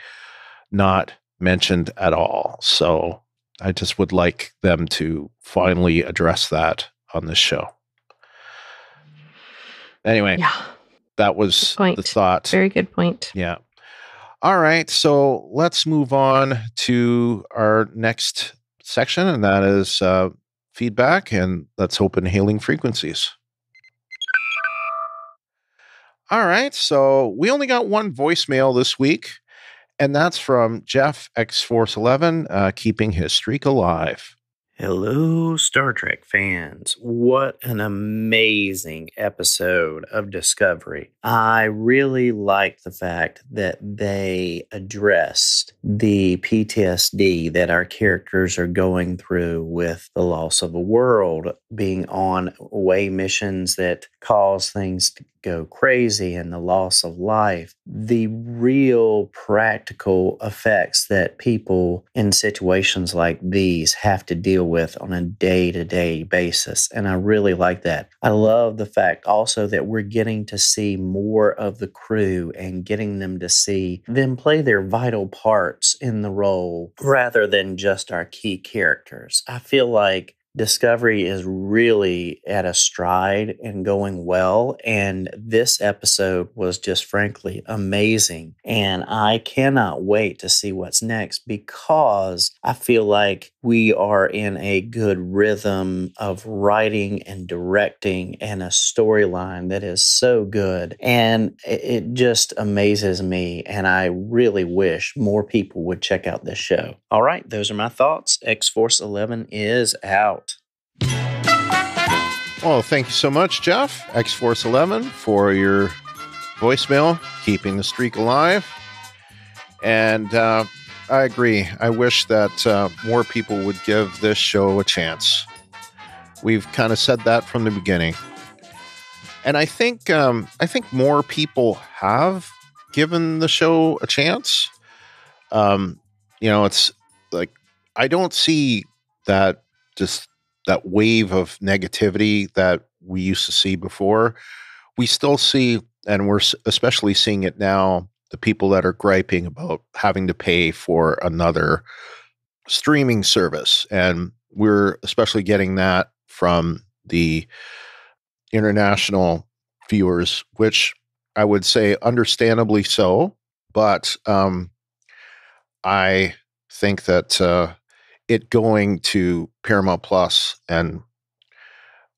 not mentioned at all. So I just would like them to finally address that on this show. Anyway, yeah, that was the thought. Very good point. Yeah. All right. So let's move on to our next section, and that is feedback, and let's open hailing frequencies. All right. So we only got one voicemail this week, and that's from Jeff X-Force11, keeping his streak alive. Hello, Star Trek fans. What an amazing episode of Discovery. I really liked the fact that they addressed the PTSD that our characters are going through with the loss of a world, being on away missions that cause things to go crazy and the loss of life, the real practical effects that people in situations like these have to deal with on a day-to-day basis. And I really like that. I love the fact also that we're getting to see more of the crew and getting them to see them play their vital parts in the role rather than just our key characters. I feel like Discovery is really at a stride and going well, and this episode was just frankly amazing, and I cannot wait to see what's next because I feel like we are in a good rhythm of writing and directing and a storyline that is so good, and it just amazes me, and I really wish more people would check out this show. All right, those are my thoughts. X-Force 11 is out. Well, thank you so much, Jeff, X-Force11, for your voicemail, keeping the streak alive. And I agree. I wish that more people would give this show a chance. We've kind of said that from the beginning. And I think more people have given the show a chance. You know, it's like I don't see that just that wave of negativity that we used to see before. We still see, and we're especially seeing it now, the people that are griping about having to pay for another streaming service. And we're especially getting that from the international viewers, which I would say understandably so. But I think that it going to Paramount Plus, and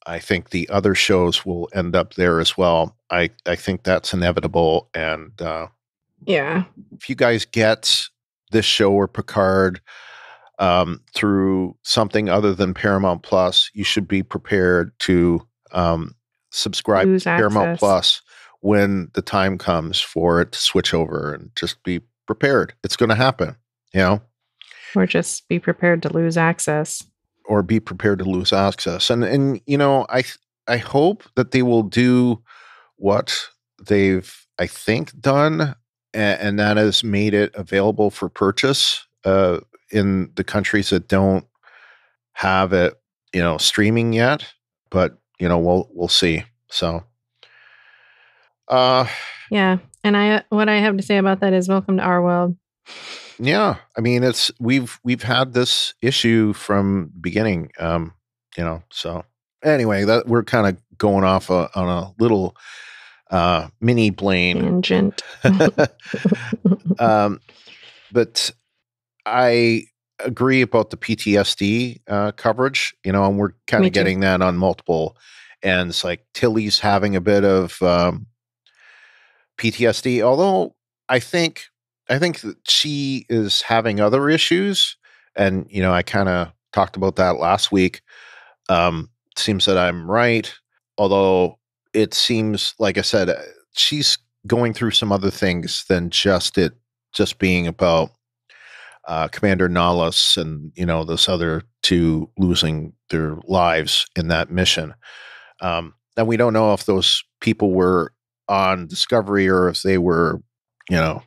I think the other shows will end up there as well. I think that's inevitable. And yeah, if you guys get this show or Picard through something other than Paramount Plus, you should be prepared to subscribe to Paramount Plus when the time comes for it to switch over, and just be prepared. It's going to happen, you know? Or just be prepared to lose access. Or be prepared to lose access. And you know, I hope that they will do what they've, I think, done, and that has made it available for purchase in the countries that don't have it, you know, streaming yet. But, you know, we'll see. So, yeah. And what I have to say about that is welcome to our world. Yeah, I mean, it's we've had this issue from the beginning, you know. So anyway, that we're kind of going off on a little mini plane tangent. But I agree about the PTSD coverage, you know, and we're kind of getting that on multiple ends. Like Tilly's having a bit of PTSD, although I think that she is having other issues, and, you know, I kind of talked about that last week. Seems that I'm right, although it seems, like I said, she's going through some other things than just being about Commander Nallas and, you know, those other two losing their lives in that mission. And we don't know if those people were on Discovery or if they were, you know,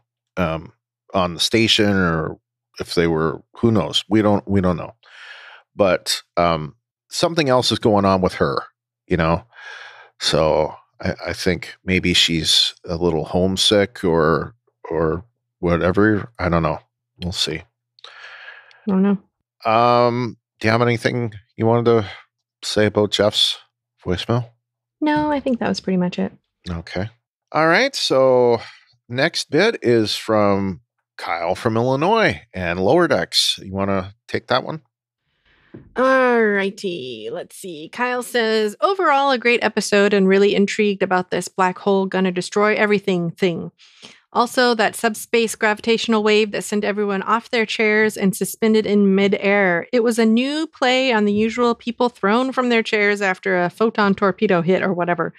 on the station, or if they were, who knows? We don't know. But something else is going on with her, you know? So I think maybe she's a little homesick or whatever. I don't know. We'll see. I don't know. Do you have anything you wanted to say about Jeff's voicemail? No, I think that was pretty much it. Okay. All right. So next bit is from Kyle from Illinois and Lower Decks. You want to take that one? All righty. Let's see. Kyle says, overall, a great episode and really intrigued about this black hole gonna destroy everything thing. Also, that subspace gravitational wave that sent everyone off their chairs and suspended in midair. It was a new play on the usual people thrown from their chairs after a photon torpedo hit or whatever.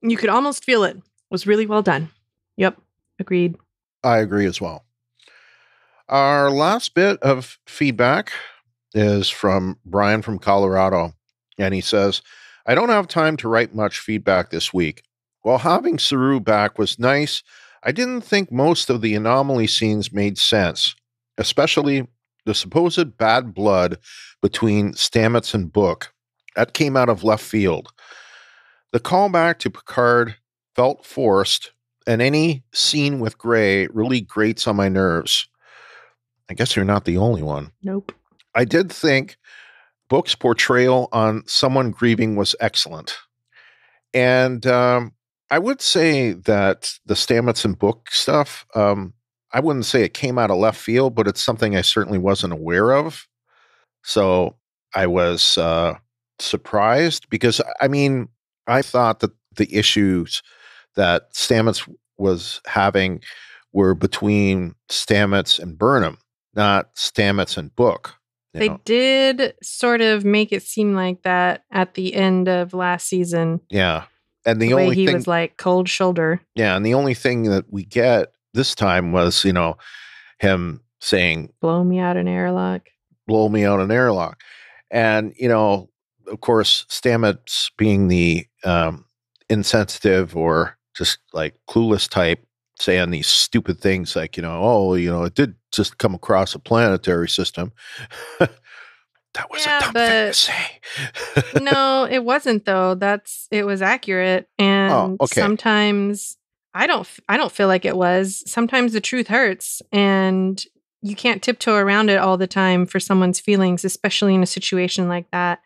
You could almost feel it. It was really well done. Yep. Agreed. I agree as well. Our last bit of feedback is from Brian from Colorado. And he says, I don't have time to write much feedback this week. While having Saru back was nice, I didn't think most of the anomaly scenes made sense, especially the supposed bad blood between Stamets and Book. That came out of left field. The callback to Picard felt forced, and any scene with Gray really grates on my nerves. I guess you're not the only one. Nope. I did think Book's portrayal on someone grieving was excellent. And I would say that the Stamets and Book stuff, I wouldn't say it came out of left field, but it's something I certainly wasn't aware of. So I was surprised because, I mean, I thought that the issues that Stamets was having were between Stamets and Burnham, not Stamets and Book. They did sort of make it seem like that at the end of last season. Yeah. And the only thing was like cold shoulder. Yeah. And the only thing that we get this time was, you know, him saying, blow me out an airlock. Blow me out an airlock. And, you know, of course, Stamets being the insensitive or just like clueless type, saying these stupid things like, you know, oh, you know, it did just come across a planetary system. That was a dumb thing to say. No, it wasn't though. It was accurate. And sometimes I don't feel like it was. Sometimes the truth hurts and you can't tiptoe around it all the time for someone's feelings, especially in a situation like that.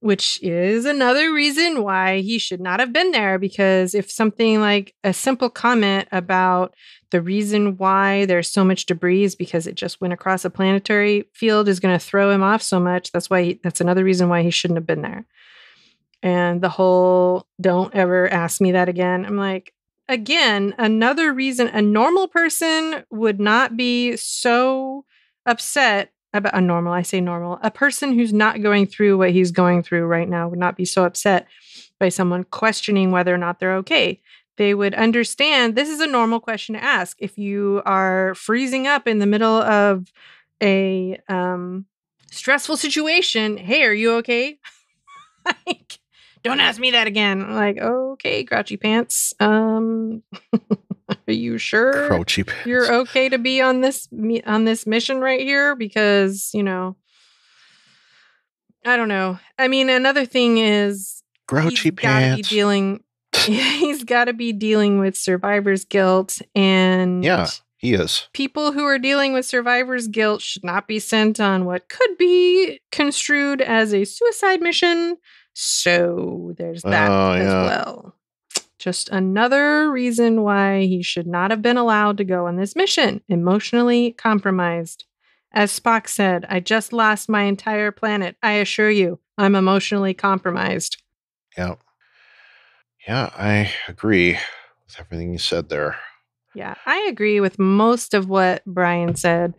Which is another reason why he should not have been there, because if something like a simple comment about the reason why there's so much debris is because it just went across a planetary field is going to throw him off so much. That's another reason why he shouldn't have been there. And the whole don't ever ask me that again. I'm like, again, another reason a normal person would not be so upset about a person who's not going through what he's going through right now would not be so upset by someone questioning whether or not they're okay. They would understand this is a normal question to ask. If you are freezing up in the middle of a stressful situation, hey, are you okay? Like, don't ask me that again. I'm like, okay, grouchy pants. Are you sure you're okay to be on this mission right here? Because, you know, I don't know. I mean, another thing is grouchy pants. He's got to be dealing with survivor's guilt. And yeah, he is. People who are dealing with survivor's guilt should not be sent on what could be construed as a suicide mission. So there's that as well. Just another reason why he should not have been allowed to go on this mission. Emotionally compromised. As Spock said, I just lost my entire planet. I assure you, I'm emotionally compromised. Yeah. Yeah, I agree with everything you said there. Yeah, I agree with most of what Brian said.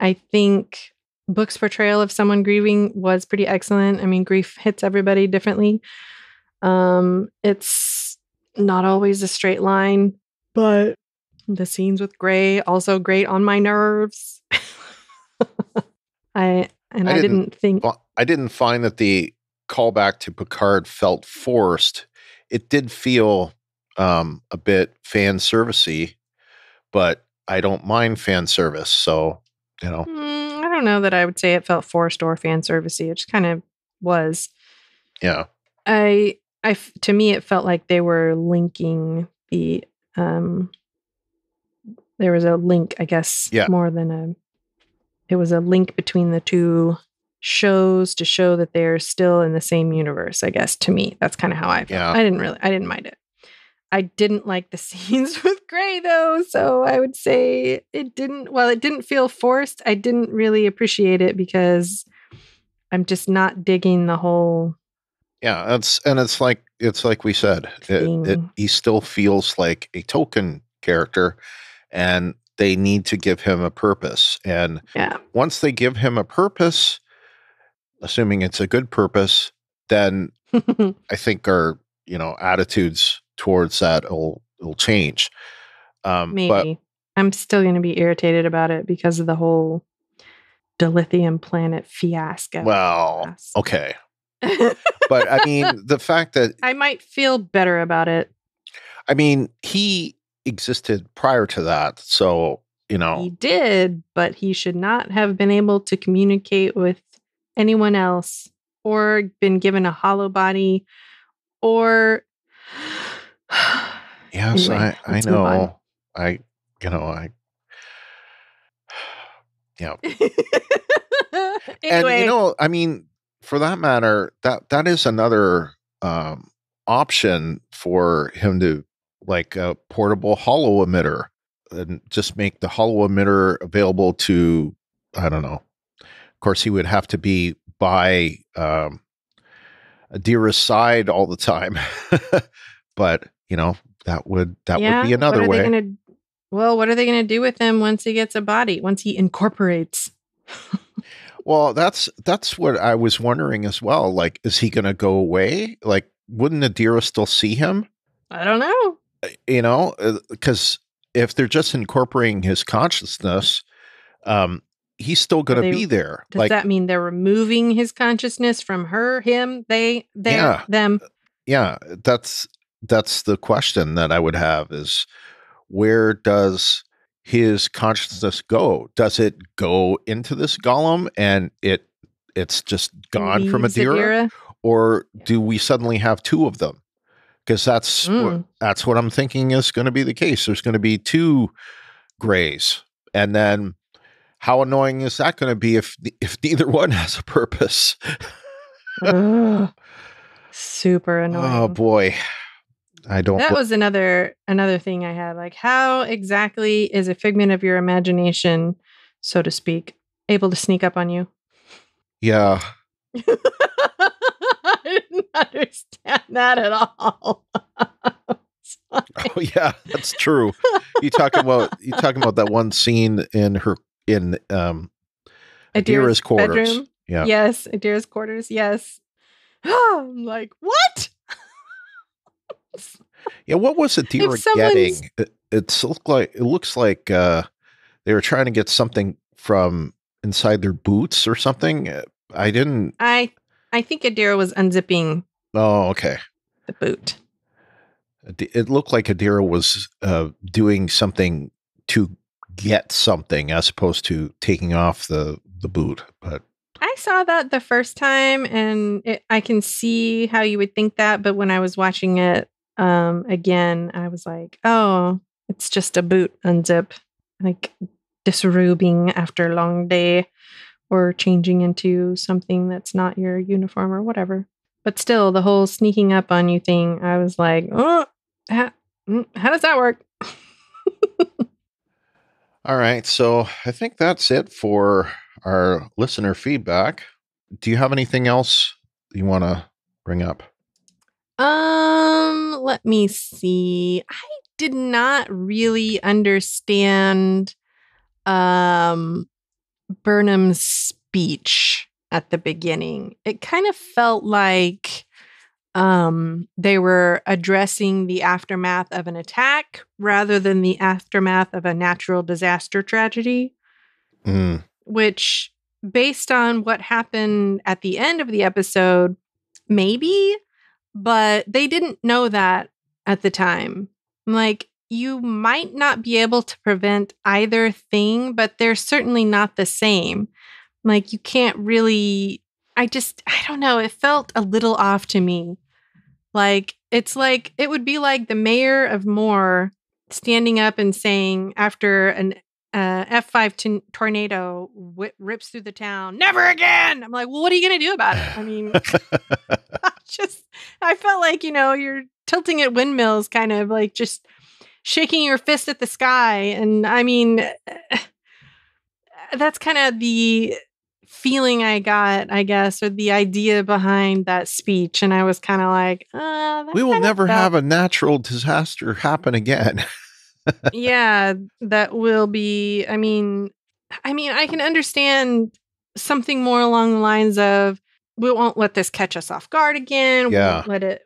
I think Book's portrayal of someone grieving was pretty excellent. I mean, grief hits everybody differently. It's not always a straight line, but the scenes with Gray also great on my nerves. I didn't find that the callback to Picard felt forced. It did feel a bit fan servicey, but I don't mind fan service. So, you know, I don't know that I would say it felt forced or fan servicey. It just kind of was. Yeah. To me, it felt like they were linking the, there was a link, I guess, more than it was a link between the two shows to show that they're still in the same universe, I guess, to me. That's kind of how I felt. Yeah. I didn't mind it. I didn't like the scenes with Gray, though, so I would say it didn't feel forced. I didn't really appreciate it because I'm just not digging the whole. Yeah, it's like we said, he still feels like a token character, and they need to give him a purpose. And once they give him a purpose, assuming it's a good purpose, then I think our attitudes towards that will change. Maybe. But I'm still going to be irritated about it because of the whole dilithium planet fiasco. Well, okay. But I mean, the fact that I might feel better about it. I mean, he existed prior to that. So, he did, but he should not have been able to communicate with anyone else or been given a hollow body or. Yes, anyway, I know. Yeah. Anyway. And, I mean, for that matter, that is another option for him to, like, a portable hollow emitter, and just make the hollow emitter available to, I don't know. Of course, he would have to be by Adira's side all the time. But, that would be another way. What are they going to do with him once he gets a body, once he incorporates? Well, that's what I was wondering as well. Like, is he going to go away? Like, wouldn't Adira still see him? I don't know. Because if they're just incorporating his consciousness, he's still going to be there. Does that mean they're removing his consciousness from her, him, them? Yeah, that's the question that I would have is, where does his consciousness go? Does it go into this golem and it's just gone from Adira? Or do we suddenly have two of them? Because that's what I'm thinking is going to be the case. There's going to be two Grays. And then how annoying is that going to be if neither one has a purpose? Super annoying. Oh, boy. That was another thing I had. Like, how exactly is a figment of your imagination, so to speak, able to sneak up on you? Yeah. I didn't understand that at all. Oh yeah, that's true. You talking about that one scene in her Adira's quarters. Bedroom? Yeah. Yes, Adira's quarters. Yes. I'm like, what? Yeah, what was Adira getting? It looks like they were trying to get something from inside their boots or something. I think Adira was unzipping. Oh, okay. The boot. It looked like Adira was doing something to get something, as opposed to taking off the boot. But I saw that the first time, and I can see how you would think that. But when I was watching it. Again, I was like, oh, it's just a boot unzip, like disrobing after a long day or changing into something that's not your uniform or whatever. But still, the whole sneaking up on you thing, I was like, oh, how does that work? All right. So I think that's it for our listener feedback. Do you have anything else you want to bring up? Let me see. I did not really understand Burnham's speech at the beginning. It kind of felt like they were addressing the aftermath of an attack rather than the aftermath of a natural disaster tragedy, which, based on what happened at the end of the episode, maybe. But they didn't know that at the time. Like, you might not be able to prevent either thing, but they're certainly not the same. Like, you can't really... I don't know. It felt a little off to me. Like, it would be like the mayor of Moore standing up and saying, after an F5 tornado rips through the town, never again. I'm like, well, what are you going to do about it? I mean, I felt like, you're tilting at windmills, kind of like just shaking your fist at the sky. And I mean, that's kind of the feeling I got, I guess, or the idea behind that speech. And I was kind of like, we will never have a natural disaster happen again. Yeah, that will be. I mean, I can understand something more along the lines of, we won't let this catch us off guard again. Yeah. We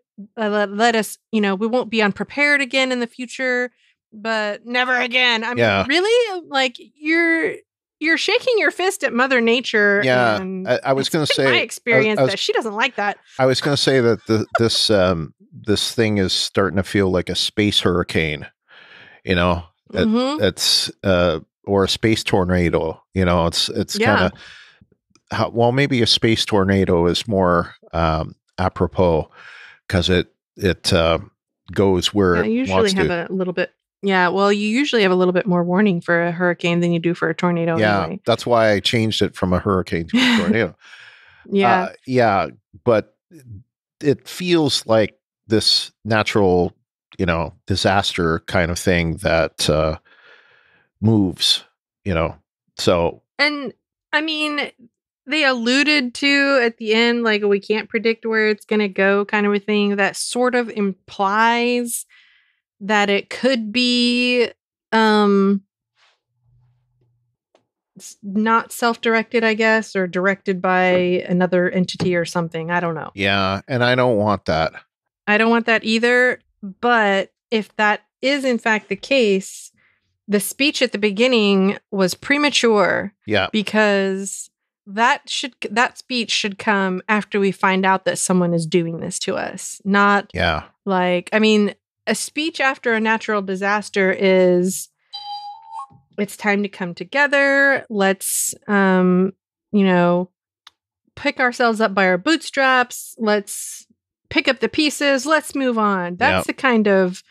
won't let us, you know, we won't be unprepared again in the future, but never again. I mean, really, like, you're shaking your fist at Mother Nature. Yeah, and I was going to say my experience that she doesn't like that. I was going to say that this thing is starting to feel like a space hurricane, you know, that's or a space tornado. You know, it's kind of. Well, maybe a space tornado is more apropos because it goes where it wants to. You usually have a little bit more warning for a hurricane than you do for a tornado. Yeah, anyway. That's why I changed it from a hurricane to a tornado. But it feels like this natural, you know, disaster kind of thing that moves, you know, so. And I mean, they alluded to at the end, like, we can't predict where it's going to go kind of a thing that sort of implies that it could be not self-directed, I guess, or directed by another entity or something. I don't know. Yeah, and I don't want that. I don't want that either. But if that is, in fact, the case, the speech at the beginning was premature. Yeah. Because that speech should come after we find out that someone is doing this to us. Not like, I mean, a speech after a natural disaster is, it's time to come together. Let's, you know, pick ourselves up by our bootstraps. Let's pick up the pieces. Let's move on. That's the kind of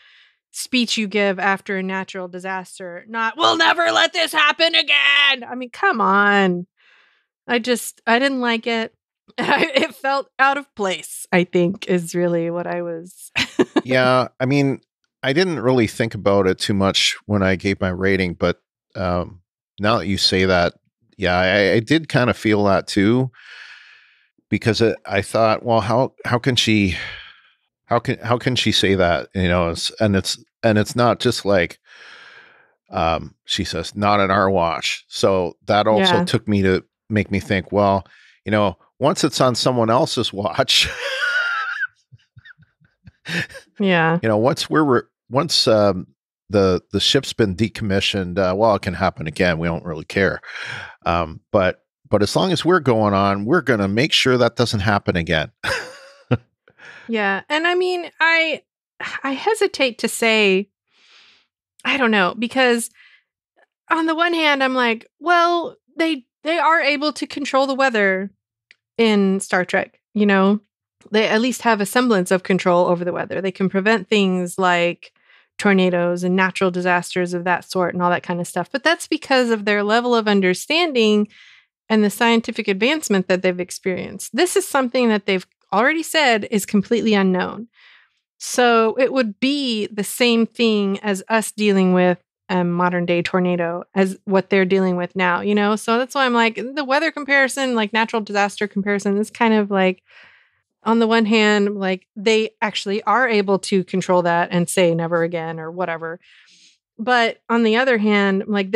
speech you give after a natural disaster, not we'll never let this happen again. I mean, come on. I didn't like it. It felt out of place, I think, is really what I was. Yeah. I mean, I didn't really think about it too much when I gave my rating, but now that you say that, yeah, I did kind of feel that too, because I thought, well, how can she say that? You know, it's not just like, she says, not in our watch. So that also took me to make me think, well, you know, once it's on someone else's watch, you know, once the ship's been decommissioned, well, it can happen again. We don't really care. But as long as we're going on, we're going to make sure that doesn't happen again. Yeah. And I mean, I hesitate to say, I don't know, because on the one hand, I'm like, well, they are able to control the weather in Star Trek. You know, they at least have a semblance of control over the weather. They can prevent things like tornadoes and natural disasters of that sort and all that kind of stuff. But that's because of their level of understanding and the scientific advancement that they've experienced. This is something that they've already said is completely unknown. So it would be the same thing as us dealing with a modern day tornado as what they're dealing with now, you know? So that's why I'm like, the weather comparison, like natural disaster comparison, is kind of like, on the one hand, like they actually are able to control that and say never again or whatever. But on the other hand, like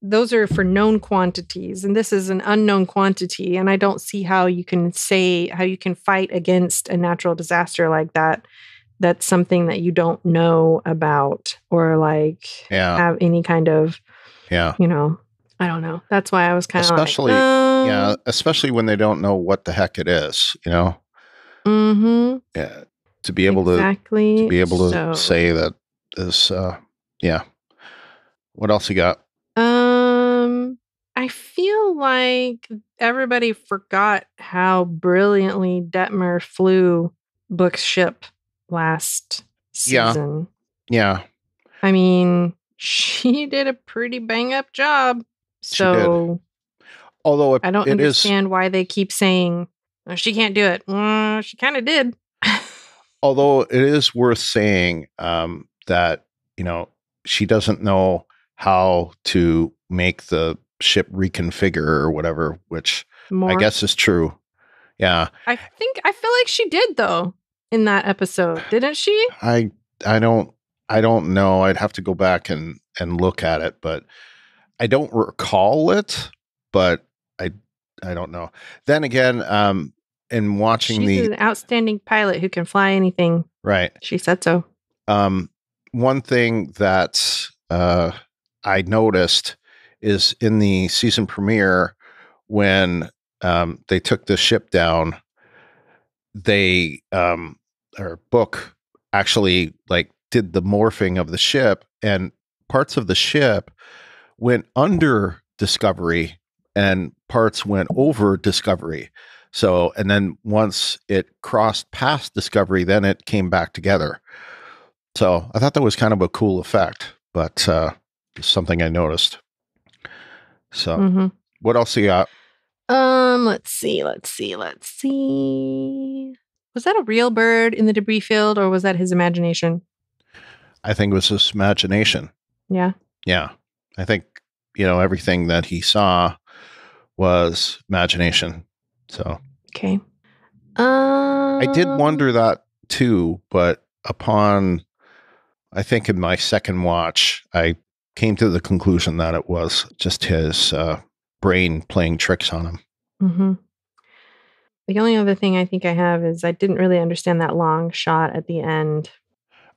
those are for known quantities, and this is an unknown quantity. And I don't see how you can fight against a natural disaster like that. That's something that you don't know about, or like have any kind of, you know, I don't know. That's why I was kind of especially when they don't know what the heck it is, you know, yeah, to be able to say that is, yeah. What else you got? I feel like everybody forgot how brilliantly Detmer flew Book's ship last season. Yeah. I mean, she did a pretty bang up job. So, although I don't understand why they keep saying, oh, she can't do it. She kind of did. Although it is worth saying that, you know, she doesn't know how to make the ship reconfigure or whatever, which I guess is true. Yeah. I feel like she did though in that episode, didn't she? I don't know. I'd have to go back and look at it, but I don't recall it, but I don't know. Then again, in watching she's an outstanding pilot who can fly anything. Right. She said so. One thing that I noticed is in the season premiere when they took the ship down, they or Book actually like did the morphing of the ship, and parts of the ship went under Discovery and parts went over Discovery. So, and then once it crossed past Discovery, then it came back together. So I thought that was kind of a cool effect, but just something I noticed. So what else you got? Let's see. Was that a real bird in the debris field, or was that his imagination? I think it was his imagination. Yeah. Yeah. I think, you know, everything that he saw was imagination. So. Okay. I did wonder that too, but upon, I think in my second watch, I came to the conclusion that it was just his brain playing tricks on him. Mm-hmm. The only other thing I think I have is I didn't really understand that long shot at the end.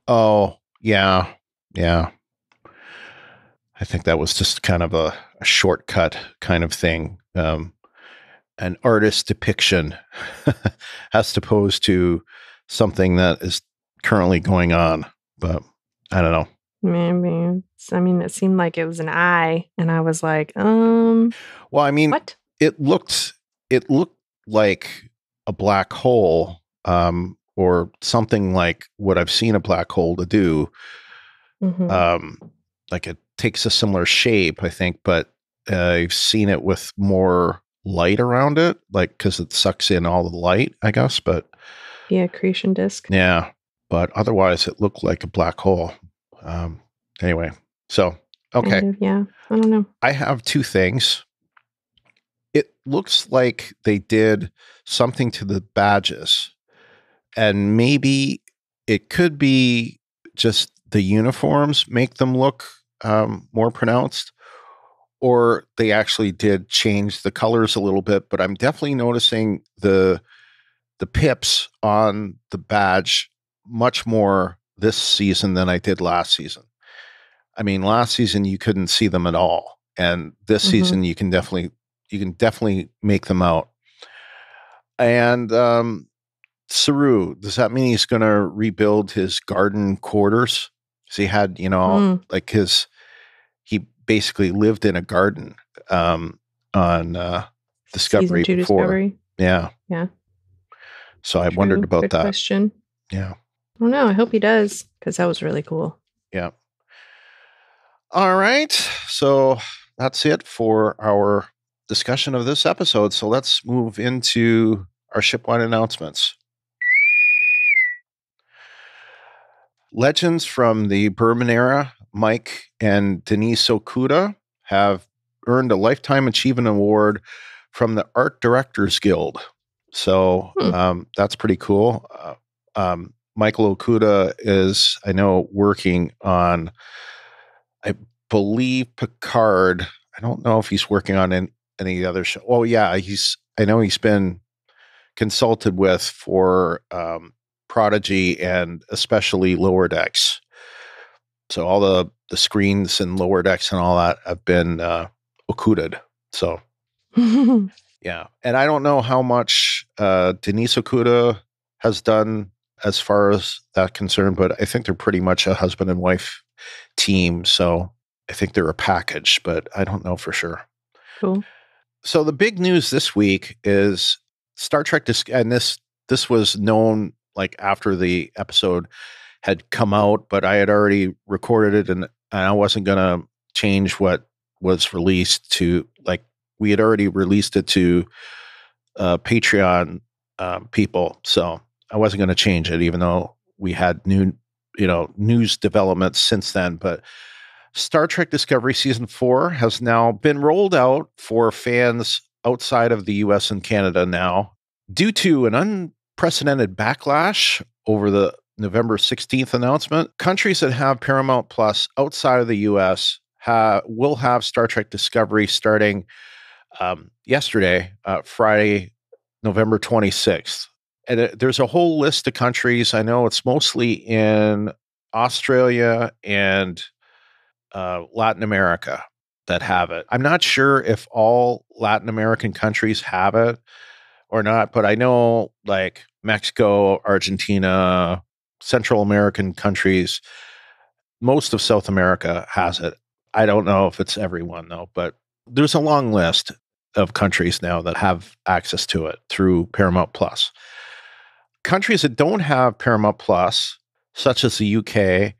Oh, yeah. Yeah. I think that was just kind of a shortcut kind of thing. An artist's depiction as opposed to something that is currently going on, but I don't know. Maybe. I mean, it seemed like it was an eye, and I was like, well, I mean, what? It looked like a black hole, or something like what I've seen a black hole to do. Mm-hmm. Like it takes a similar shape, I think, but I've seen it with more light around it, like, cause it sucks in all the light, I guess, but yeah, accretion disk. Yeah. But otherwise it looked like a black hole. Anyway, so, okay. Kind of, yeah. I don't know. I have two things. It looks like they did something to the badges, and maybe it could be just the uniforms make them look more pronounced, or they actually did change the colors a little bit, but I'm definitely noticing the pips on the badge much more this season than I did last season. I mean, last season you couldn't see them at all, and this season you can definitely make them out. And Saru, does that mean he's going to rebuild his garden quarters? Because he had, you know, like he basically lived in a garden on Discovery before. Discovery. Yeah. Yeah. So I wondered about that. Question. Yeah. Oh no, I hope he does, because that was really cool. Yeah. All right. So that's it for our discussion of this episode. So let's move into our shipwide announcements. Legends from the Burnham era, Mike and Denise Okuda, have earned a Lifetime Achievement Award from the Art Directors Guild. So that's pretty cool. Michael Okuda is, I know, working on, I believe, Picard. I don't know if he's working on any other show. Oh, yeah. I know he's been consulted with for Prodigy and especially Lower Decks. So all the screens and Lower Decks and all that have been Okuda'd. So, yeah. And I don't know how much Denise Okuda has done as far as that concerned, but I think they're pretty much a husband and wife team. So I think they're a package, but I don't know for sure. Cool. So the big news this week is Star Trek, and this was known like after the episode had come out, but I had already recorded it, and I wasn't going to change what was released to, like, we had already released it to Patreon people. So I wasn't going to change it, even though we had new, you know, news developments since then. But Star Trek Discovery Season 4 has now been rolled out for fans outside of the US and Canada now due to an unprecedented backlash over the November 16th announcement. Countries that have Paramount Plus outside of the US will have Star Trek Discovery starting yesterday, Friday, November 26th. And there's a whole list of countries. I know it's mostly in Australia and Latin America that have it. I'm not sure if all Latin American countries have it or not, but I know like Mexico, Argentina, Central American countries, most of South America has it. I don't know if it's everyone though, but there's a long list of countries now that have access to it through Paramount Plus. Countries that don't have Paramount Plus, such as the UK,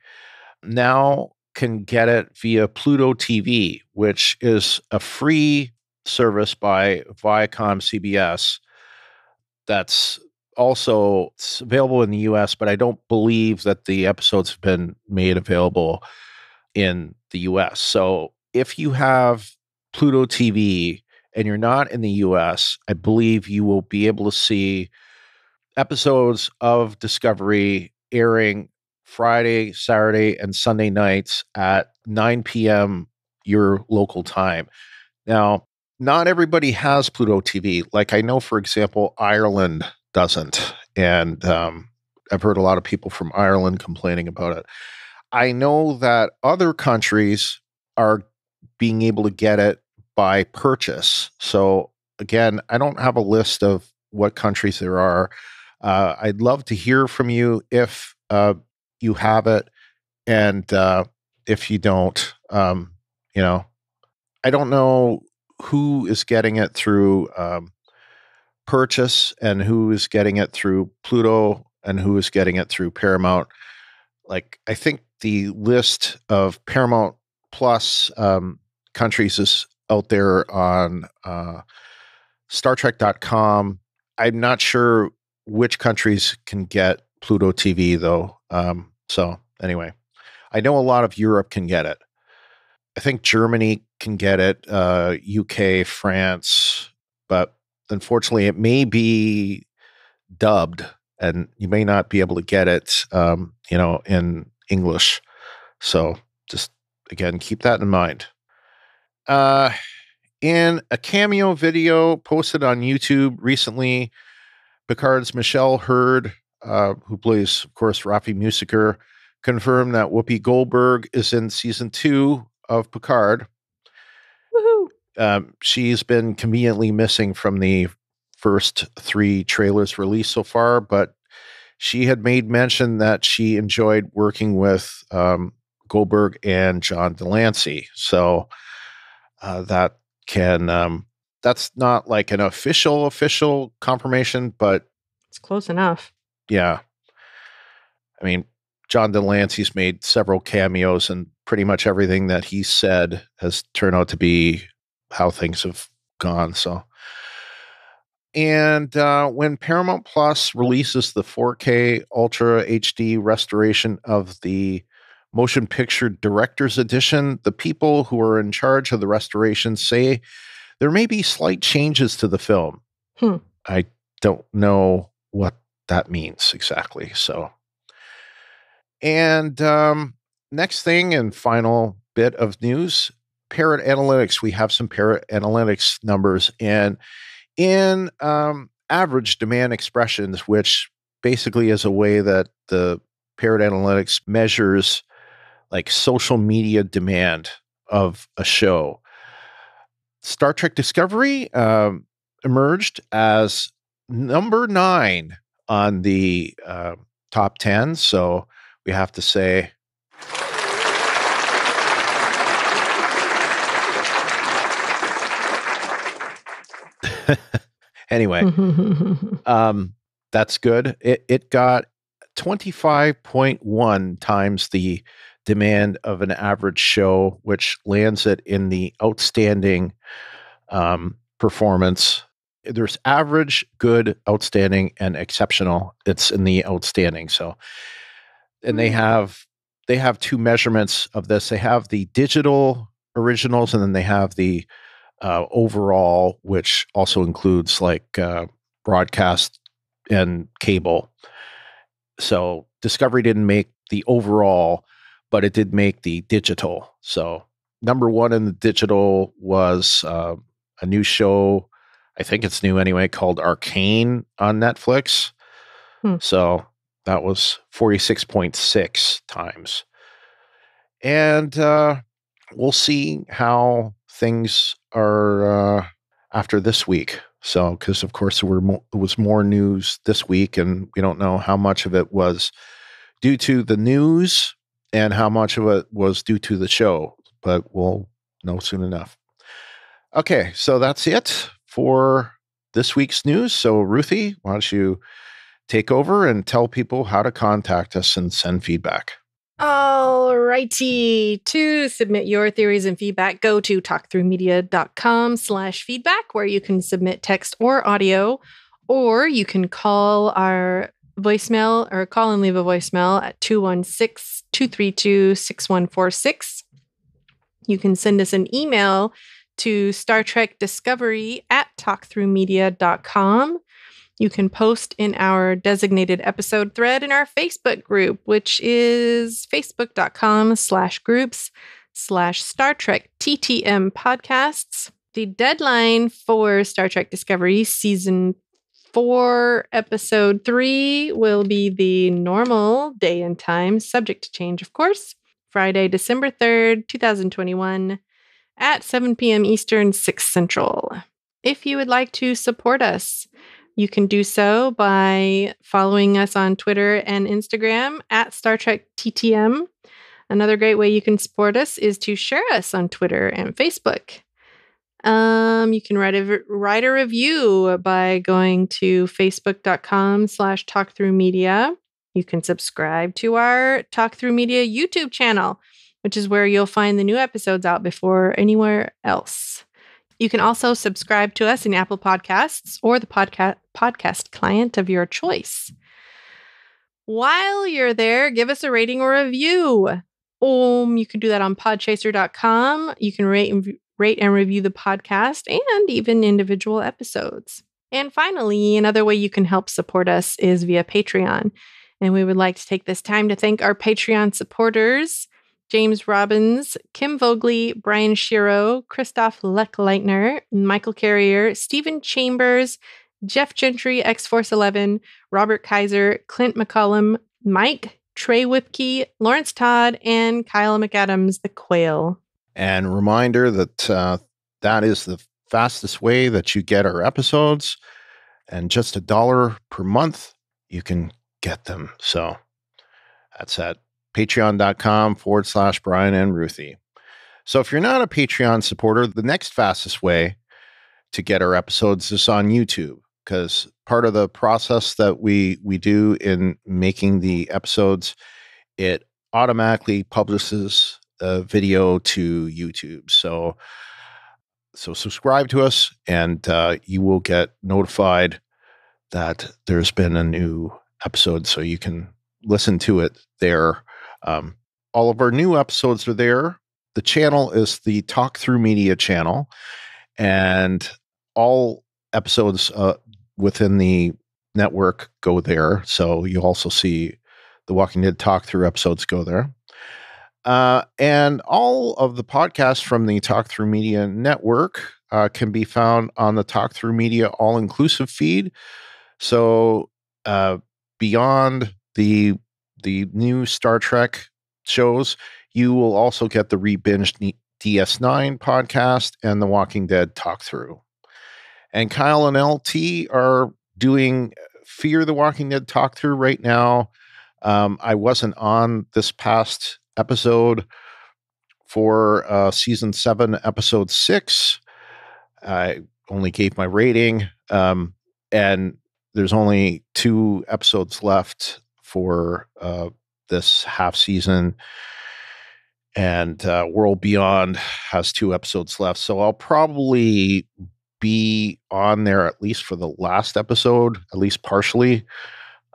now can get it via Pluto TV, which is a free service by Viacom CBS that's also available in the US, but I don't believe that the episodes have been made available in the US. So if you have Pluto TV and you're not in the US, I believe you will be able to see episodes of Discovery airing Friday, Saturday, and Sunday nights at 9 p.m. your local time. Now, not everybody has Pluto TV. Like I know, for example, Ireland doesn't. And I've heard a lot of people from Ireland complaining about it. I know that other countries are being able to get it by purchase. So again, I don't have a list of what countries there are. I'd love to hear from you if you have it, and if you don't, you know, I don't know who is getting it through purchase and who is getting it through Pluto and who is getting it through Paramount. Like, I think the list of Paramount Plus countries is out there on StarTrek.com. I'm not sure which countries can get Pluto TV, though. So anyway, I know a lot of Europe can get it. I think Germany can get it, UK, France, but unfortunately it may be dubbed and you may not be able to get it, you know, in English. So just, again, keep that in mind. In a cameo video posted on YouTube recently, Picard's Michelle Hurd, who plays, of course, Raffi Musiker, confirmed that Whoopi Goldberg is in season 2 of Picard. Woohoo! She's been conveniently missing from the first 3 trailers released so far, but she had made mention that she enjoyed working with Goldberg and John Delancey. So that can, that's not like an official confirmation, but it's close enough. Yeah. I mean, John Delancey's made several cameos, and pretty much everything that he said has turned out to be how things have gone. So, and when Paramount Plus releases the 4K Ultra HD restoration of the Motion Picture Director's Edition, the people who are in charge of the restoration say there may be slight changes to the film. I don't know what that means exactly. So, and next thing and final bit of news, Parrot Analytics. We have some Parrot Analytics numbers, and in average demand expressions, which basically is a way that the Parrot Analytics measures like social media demand of a show. Star Trek Discovery emerged as number 9 on the top 10. So we have to say, anyway, that's good. It got 25.1 times the demand of an average show, which lands it in the outstanding performance. There's average, good, outstanding, and exceptional. It's in the outstanding. So, and they have they have two measurements of this. They have the digital originals, and then they have the overall, which also includes like broadcast and cable. So Discovery didn't make the overall, but it did make the digital. So number one in the digital was a new show, I think it's new anyway, called Arcane on Netflix. So that was 46.6 times. And we'll see how things are after this week. So, because of course there was more news this week, and we don't know how much of it was due to the news and how much of it was due to the show, but we'll know soon enough. Okay, so that's it for this week's news. So Ruthie, why don't you take over and tell people how to contact us and send feedback. All righty. To submit your theories and feedback, go to talkthroughmedia.com/feedback, where you can submit text or audio, or you can call our voicemail or call and leave a voicemail at 216-232-6146. You can send us an email to Star Trek Discovery at talkthroughmedia.com. You can post in our designated episode thread in our Facebook group, which is facebook.com/groups/Star Trek TTM podcasts. The deadline for Star Trek Discovery Season 4, Episode 3 will be the normal day and time, subject to change, of course, Friday, December 3rd, 2021 at 7 p.m. Eastern, 6 Central. If you would like to support us, you can do so by following us on Twitter and Instagram at Star Trek TTM. Another great way you can support us is to share us on Twitter and Facebook. You can write a review by going to facebook.com/talkthroughmedia. You can subscribe to our Talk Through Media YouTube channel, which is where you'll find the new episodes out before anywhere else. You can also subscribe to us in Apple Podcasts or the podcast client of your choice. While you're there, give us a rating or review. You can do that on podchaser.com. You can rate and review the podcast and even individual episodes. And finally, another way you can help support us is via Patreon. And we would like to take this time to thank our Patreon supporters, James Robbins, Kim Vogley, Brian Shiro, Christoph Lechleitner, Michael Carrier, Stephen Chambers, Jeff Gentry, X-Force 11, Robert Kaiser, Clint McCollum, Mike, Trey Wipke, Lawrence Todd, and Kyle McAdams, the Quail. And reminder that that is the fastest way that you get our episodes. And just $1 per month, you can get them. So that's that. Patreon.com/Brian and Ruthie. So if you're not a Patreon supporter, the next fastest way to get our episodes is on YouTube, because part of the process that we do in making the episodes, it automatically publishes a video to YouTube. So subscribe to us, and you will get notified that there's been a new episode, so you can listen to it there. All of our new episodes are there. The channel is the Talk Through Media channel, and all episodes within the network go there. So you also see the Walking Dead Talk Through episodes go there. And all of the podcasts from the Talk Through Media network can be found on the Talk Through Media all-inclusive feed. So beyond the new Star Trek shows, you will also get the Rebinged DS9 podcast and the Walking Dead Talk Through. And Kyle and LT are doing Fear the Walking Dead Talk Through right now. I wasn't on this past episode for Season 7, Episode 6. I only gave my rating, and there's only 2 episodes left for this half season, and World Beyond has 2 episodes left. So I'll probably be on there at least for the last episode, at least partially.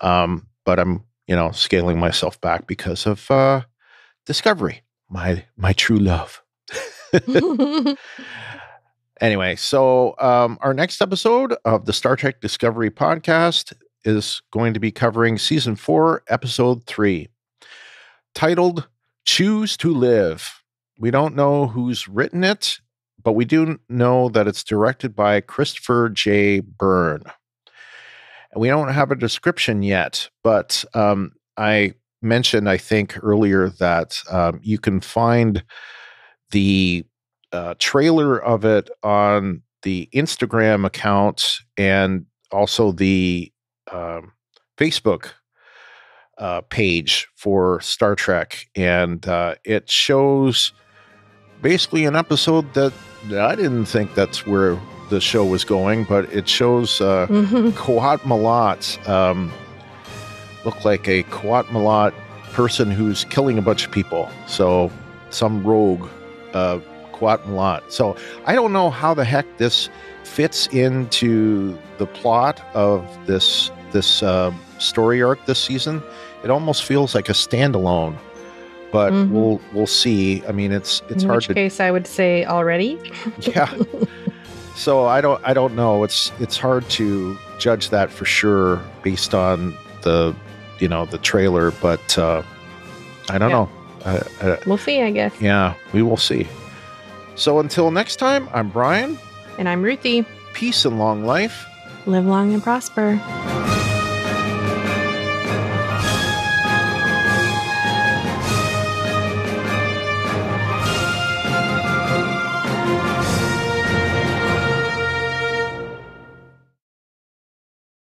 But I'm, scaling myself back because of Discovery, my true love. Anyway, so our next episode of the Star Trek Discovery podcast is going to be covering Season 4, Episode 3, titled Choose to Live. We don't know who's written it, but we do know that it's directed by Christopher J. Byrne. And we don't have a description yet, but I mentioned, I think, earlier that you can find the trailer of it on the Instagram account and also the Facebook page for Star Trek, and it shows basically an episode that I didn't think that's where the show was going, but it shows Kuat Malat, look like a Kuat Malat person who's killing a bunch of people, so some rogue Kuat Malat. So I don't know how the heck this fits into the plot of this story arc this season. It almost feels like a standalone, but we'll see. I mean, it's hard to. In which case, I would say already. Yeah. So I don't know. It's hard to judge that for sure based on the trailer, but I don't know. We'll see, I guess. Yeah, we will see. So until next time, I'm Brian. And I'm Ruthie. Peace and long life. Live long and prosper.